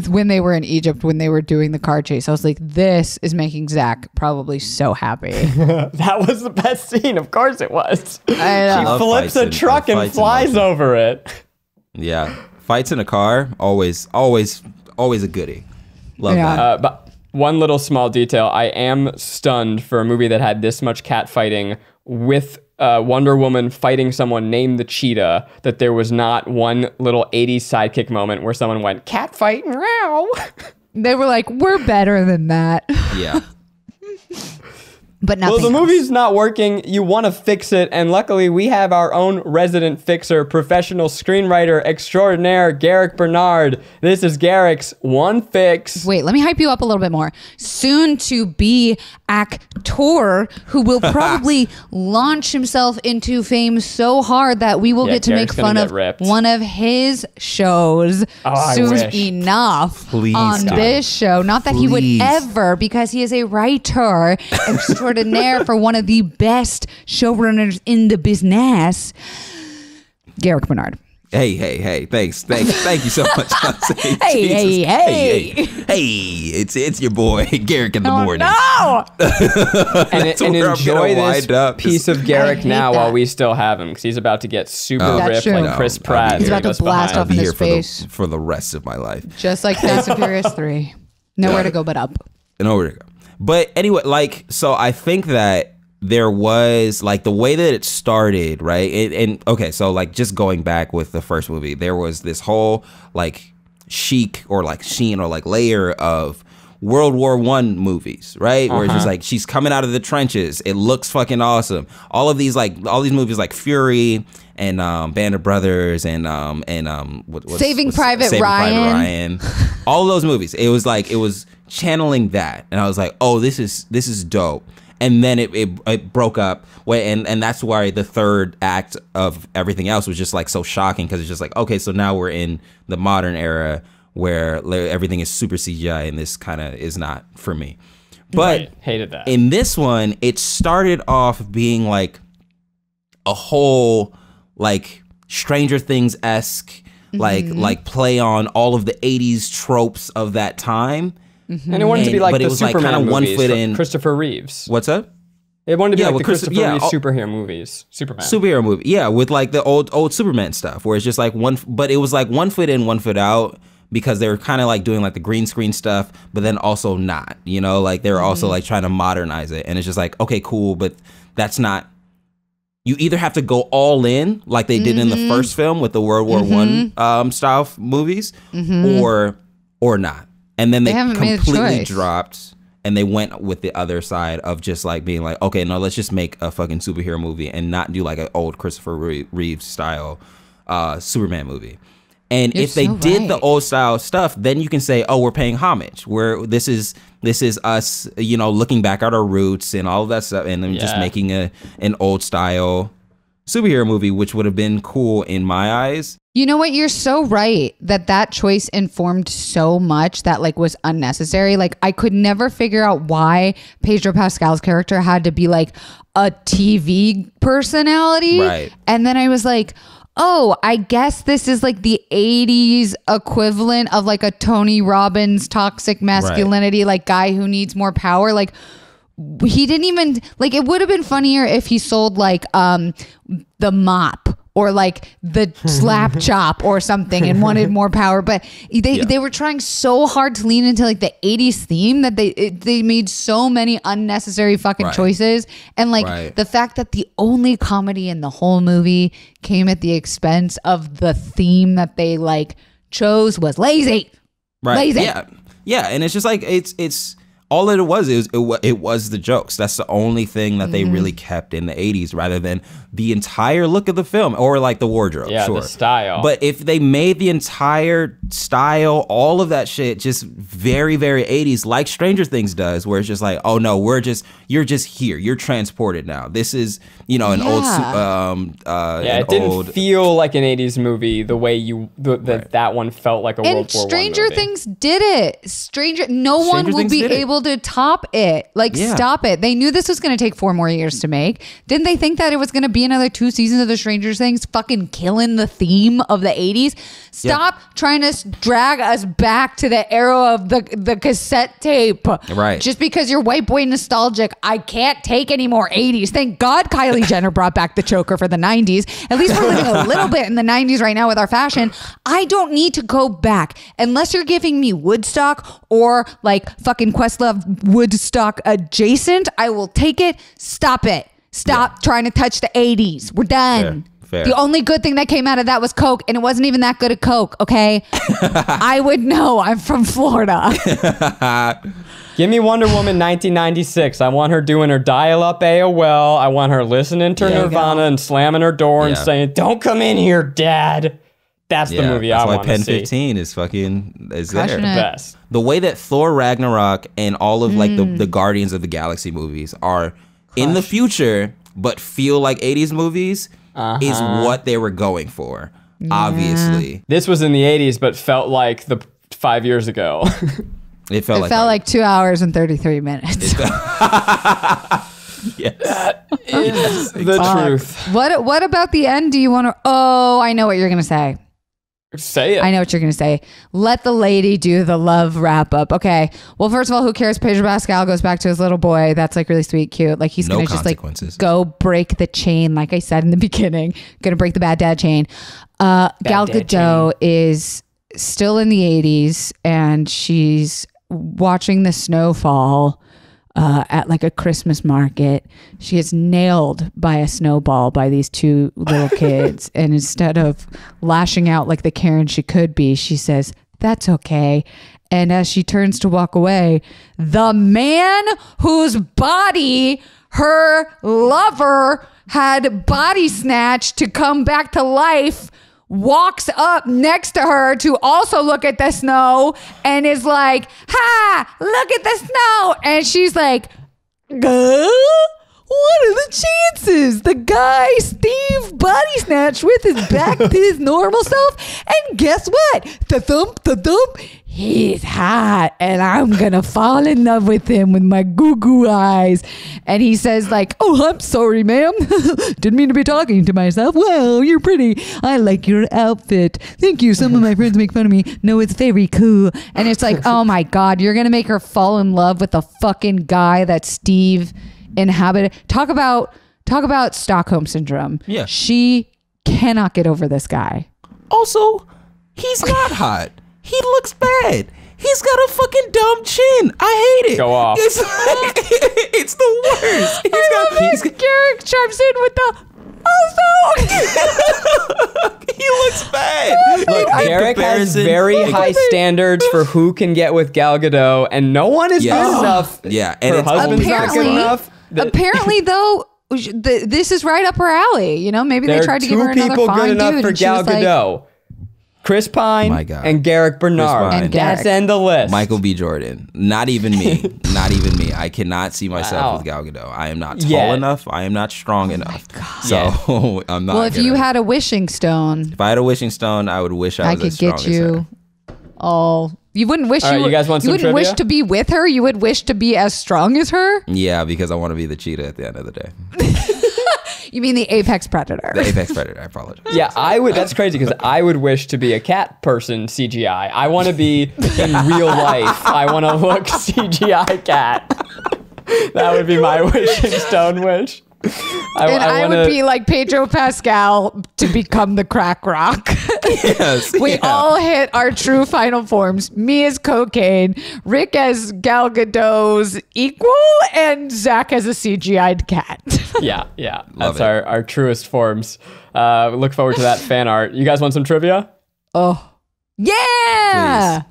when they were in Egypt, when they were doing the car chase, I was like, this is making Zach probably so happy. That was the best scene. Of course it was. She flips a truck and flies over it. Yeah. Fights in a car. Always a goodie. Love that. But one little small detail, I am stunned for a movie that had this much cat fighting with Wonder Woman fighting someone named the Cheetah, that there was not one little 80s sidekick moment where someone went, cat fight, meow. They were like, we're better than that. Yeah. But nothing else. The movie's not working. You want to fix it. And luckily, we have our own resident fixer, professional screenwriter extraordinaire, Garrick Bernard. This is Garrick's one fix. Wait, let me hype you up a little bit more. Soon to be actor who will probably launch himself into fame so hard that we will get to Garrick's make fun of ripped. One of his shows soon enough. Please, on God. This show. Not that he would ever, because he is a writer extraordinaire. For one of the best showrunners in the business, Garrick Bernard. Hey! Thank you so much. Hey! It's your boy Garrick in the morning. No, and enjoy this piece of Garrick now while we still have him, because he's about to get super ripped like Chris Pratt. He's about to blast off in his face for the rest of my life, just like Fast and Furious 3. Nowhere to go but up. Nowhere to go. But anyway, like, so I think that there was, like, the way that it started, right? So, like, just going back with the first movie, there was this whole, like, layer of World War I movies, right? Where it's just like, she's coming out of the trenches. It looks fucking awesome. All these movies like Fury and Band of Brothers and Saving Private Ryan. All of those movies. It was like, it was channeling that. And I was like, oh, this is dope. And then it broke up, and that's why the third act of everything else was just like so shocking, because it's just like, okay, so now we're in the modern era where everything is super CGI, and this kind of is not for me. But right. Hated that. In this one, it started off being like a whole like Stranger Things-esque like play on all of the 80s tropes of that time. Mm-hmm. And it wanted to be like the Superman like movies from Christopher Reeves. What's up? It wanted to be like the Christopher Reeves superhero movies. Superhero movie. Yeah, with like the old Superman stuff where it's just like one, but it was like 1 foot in, 1 foot out, because they were kind of like doing like the green screen stuff, but then also not, you know, like they were also like trying to modernize it. And it's just like, okay, cool, but that's not, you either have to go all in like they did in the first film with the World War I style movies or not. And then they completely dropped and they went with the other side of just like being like, okay, no, let's just make a fucking superhero movie and not do like an old Christopher Reeves style Superman movie. And if they did the old style stuff, then you can say, oh, we're paying homage. We're this is us, you know, looking back at our roots and all of that stuff, and then just making an old style superhero movie, which would have been cool in my eyes. You know what? You're so right that that choice informed so much that like was unnecessary. Like I could never figure out why Pedro Pascal's character had to be like a TV personality, right? And then I was like, oh, I guess this is like the 80s equivalent of like a Tony Robbins toxic masculinity, right? Like guy who needs more power. Like he didn't even like, it would have been funnier if he sold like the mop or like the slap chop or something and wanted more power. But they were trying so hard to lean into like the 80s theme that they made so many unnecessary fucking choices. And like the fact that the only comedy in the whole movie came at the expense of the theme that they like chose was lazy. Right. Lazy. Yeah. Yeah. And it's just like, it's all that it was the jokes. That's the only thing that they really kept in the 80s, rather than the entire look of the film or like the wardrobe. Yeah, sure. The style. But if they made the entire style, all of that shit, just very, very 80s, like Stranger Things does, where it's just like, oh no, you're just here. You're transported now. This is, you know, an old. Yeah, it didn't feel like an 80s movie the way that one felt like a World War I movie. And Stranger Things did it. No one will be able to top it. Like, stop it. They knew this was going to take 4 more years to make. Didn't they think that it was going to be another 2 seasons of the Stranger Things fucking killing the theme of the 80s? Stop trying to drag us back to the era of the cassette tape. Right. Just because you're white boy nostalgic, I can't take any more 80s. Thank God Kylie Jenner brought back the choker for the 90s. At least we're living a little bit in the 90s right now with our fashion. I don't need to go back unless you're giving me Woodstock or like fucking Questlove Woodstock adjacent. I will take it. Stop it. Stop trying to touch the 80s. We're done. Fair. The only good thing that came out of that was Coke, and it wasn't even that good at Coke, okay? I would know. I'm from Florida. Give me Wonder Woman 1996. I want her doing her dial-up AOL. I want her listening to Nirvana and slamming her door and saying, "Don't come in here, Dad." That's the movie I want to see. That's why Pen 15 is fucking there. The best. The way that Thor Ragnarok and all of like the Guardians of the Galaxy movies are in the future, but feel like 80s movies is what they were going for, obviously. This was in the 80s, but felt like the 5 years ago. It felt like 2 hours and 33 minutes. Yes. That is the truth. What about the end? Do you want to... Oh, I know what you're going to say. Say it. I know what you're going to say. Let the lady do the love wrap up. Okay. Well, first of all, who cares? Pedro Pascal goes back to his little boy. That's like really sweet, cute. Like he's going to just like go break the chain. Like I said in the beginning, going to break the bad dad chain. Gal Gadot is still in the 80s and she's watching the snowfall at like a Christmas market. She gets nailed by a snowball by these 2 little kids. And instead of lashing out like the Karen she could be, she says, "That's okay." And as she turns to walk away, the man whose body her lover had body snatched to come back to life walks up next to her to also look at the snow and is like, "Ha, look at the snow." And she's like, "Gah, what are the chances? The guy Steve body snatched with his back to his normal self. And guess what? The thump, he's hot and I'm gonna fall in love with him with my goo-goo eyes. And he says like, oh, I'm sorry, ma'am. Didn't mean to be talking to myself. Well, you're pretty. I like your outfit. Thank you. Some of my friends make fun of me. No, it's very cool. And it's like, oh my God, you're gonna make her fall in love with a fucking guy that Steve inhabited. Talk about Stockholm Syndrome. Yeah. She cannot get over this guy. Also, he's not hot. He looks bad. He's got a fucking dumb chin. I hate it. Go off. It's, like, it's the worst. He's I love it. Garrick chimes in with the also. He looks bad. Look, Garrick has very high standards for who can get with Gal Gadot, and no one is good enough. Yeah, and it's apparently not good enough. Apparently, though. This is right up her alley. You know, maybe they tried to give her another fine dude. There are two people good enough for Gal Gadot. Like, Chris Pine and Garrick Bernard. And that's end the list. Michael B. Jordan. Not even me. Not even me. I cannot see myself with Gal Gadot. I am not tall enough. I am not strong enough. So I'm not. Well, if you had a wishing stone. If I had a wishing stone, I would wish I was as strong as her. I could get you all... You wouldn't wish you guys want some trivia? You wouldn't wish to be with her. You would wish to be as strong as her. Yeah, because I want to be the cheetah at the end of the day. You mean the apex predator? The apex predator. I apologize. Yeah, I would. That's crazy because I would wish to be a cat person CGI. I want to be in real life. I want to look CGI cat. That would be my wishing stone wish. I would be like Pedro Pascal to become the crack rock. Yes, we all hit our true final forms. Me as cocaine, Rick as Gal Gadot's equal, and Zach as a CGI'd cat. Yeah. Love that's it. Our truest forms. Look forward to that fan art. You guys want some trivia? Oh, yeah. Please.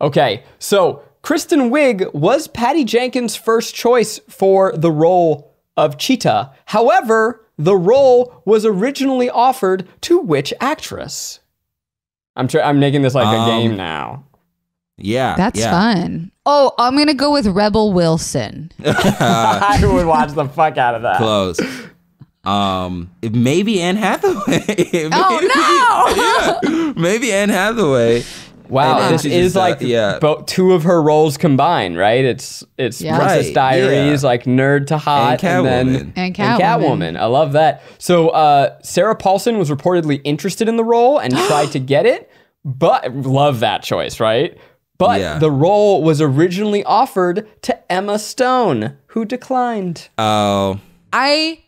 Okay, so Kristen Wiig was Patty Jenkins' first choice for the role of Cheetah. However, the role was originally offered to which actress? I'm making this like a game now. Yeah. That's fun. Oh, I'm going to go with Rebel Wilson. I would watch the fuck out of that. Close. Maybe Anne Hathaway. Maybe Anne Hathaway. Wow, this is like two of her roles combined, right? It's Princess Diaries, like nerd to hot, and Catwoman. I love that. So Sarah Paulson was reportedly interested in the role and tried to get it, but love that choice, right? But the role was originally offered to Emma Stone, who declined. Oh, I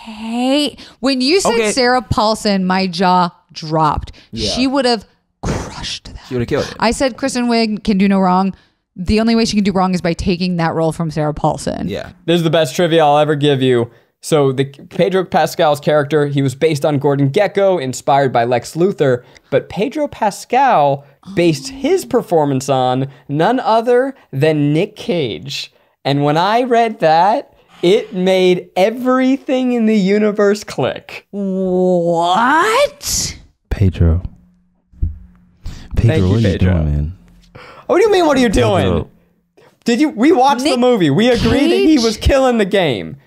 hate when you said Sarah Paulson, my jaw dropped. Yeah. She would have crushed that. She would have killed it. I said Kristen Wiig can do no wrong. The only way she can do wrong is by taking that role from Sarah Paulson. Yeah. This is the best trivia I'll ever give you. So the Pedro Pascal's character, he was based on Gordon Gekko, inspired by Lex Luthor, but Pedro Pascal based his performance on none other than Nick Cage. And when I read that, it made everything in the universe click. What? Pedro, what are you doing, man? What do you mean, what are you doing? We watched the movie. We agreed that he was killing the game.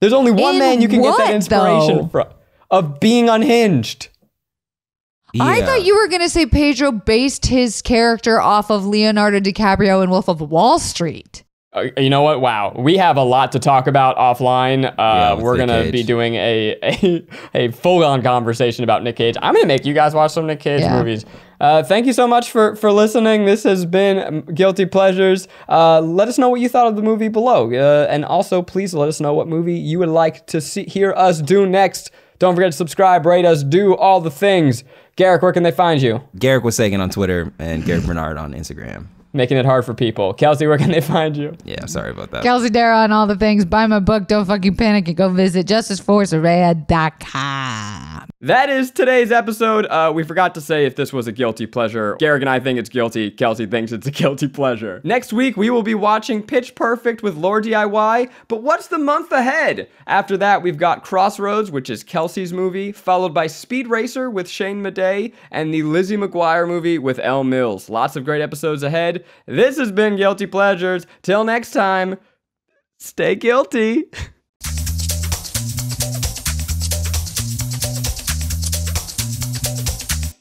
There's only one man you can get that inspiration from. Of being unhinged. Yeah. I thought you were going to say Pedro based his character off of Leonardo DiCaprio in Wolf of Wall Street. You know what? Wow. We have a lot to talk about offline. We're going to be doing a full-on conversation about Nick Cage. I'm going to make you guys watch some Nick Cage movies. Thank you so much for listening. This has been Guilty Pleasures. Let us know what you thought of the movie below. And also, please let us know what movie you would like to hear us do next. Don't forget to subscribe, rate us, do all the things. Garrick, where can they find you? Garrick Wasagan on Twitter and Garrick Bernard on Instagram. Making it hard for people. Kelsey, where can they find you? Yeah, sorry about that. Kelsey Darragh on all the things. Buy my book, Don't Fucking Panic, and go visit justiceforsoraya.com. That is today's episode. We forgot to say if this was a guilty pleasure. Garrick and I think it's guilty. Kelsey thinks it's a guilty pleasure. Next week, we will be watching Pitch Perfect with Lore DIY, but what's the month ahead? After that, we've got Crossroads, which is Kelsey's movie, followed by Speed Racer with Shane Madej, and the Lizzie McGuire movie with Elle Mills. Lots of great episodes ahead. This has been Guilty Pleasures. Till next time, stay guilty.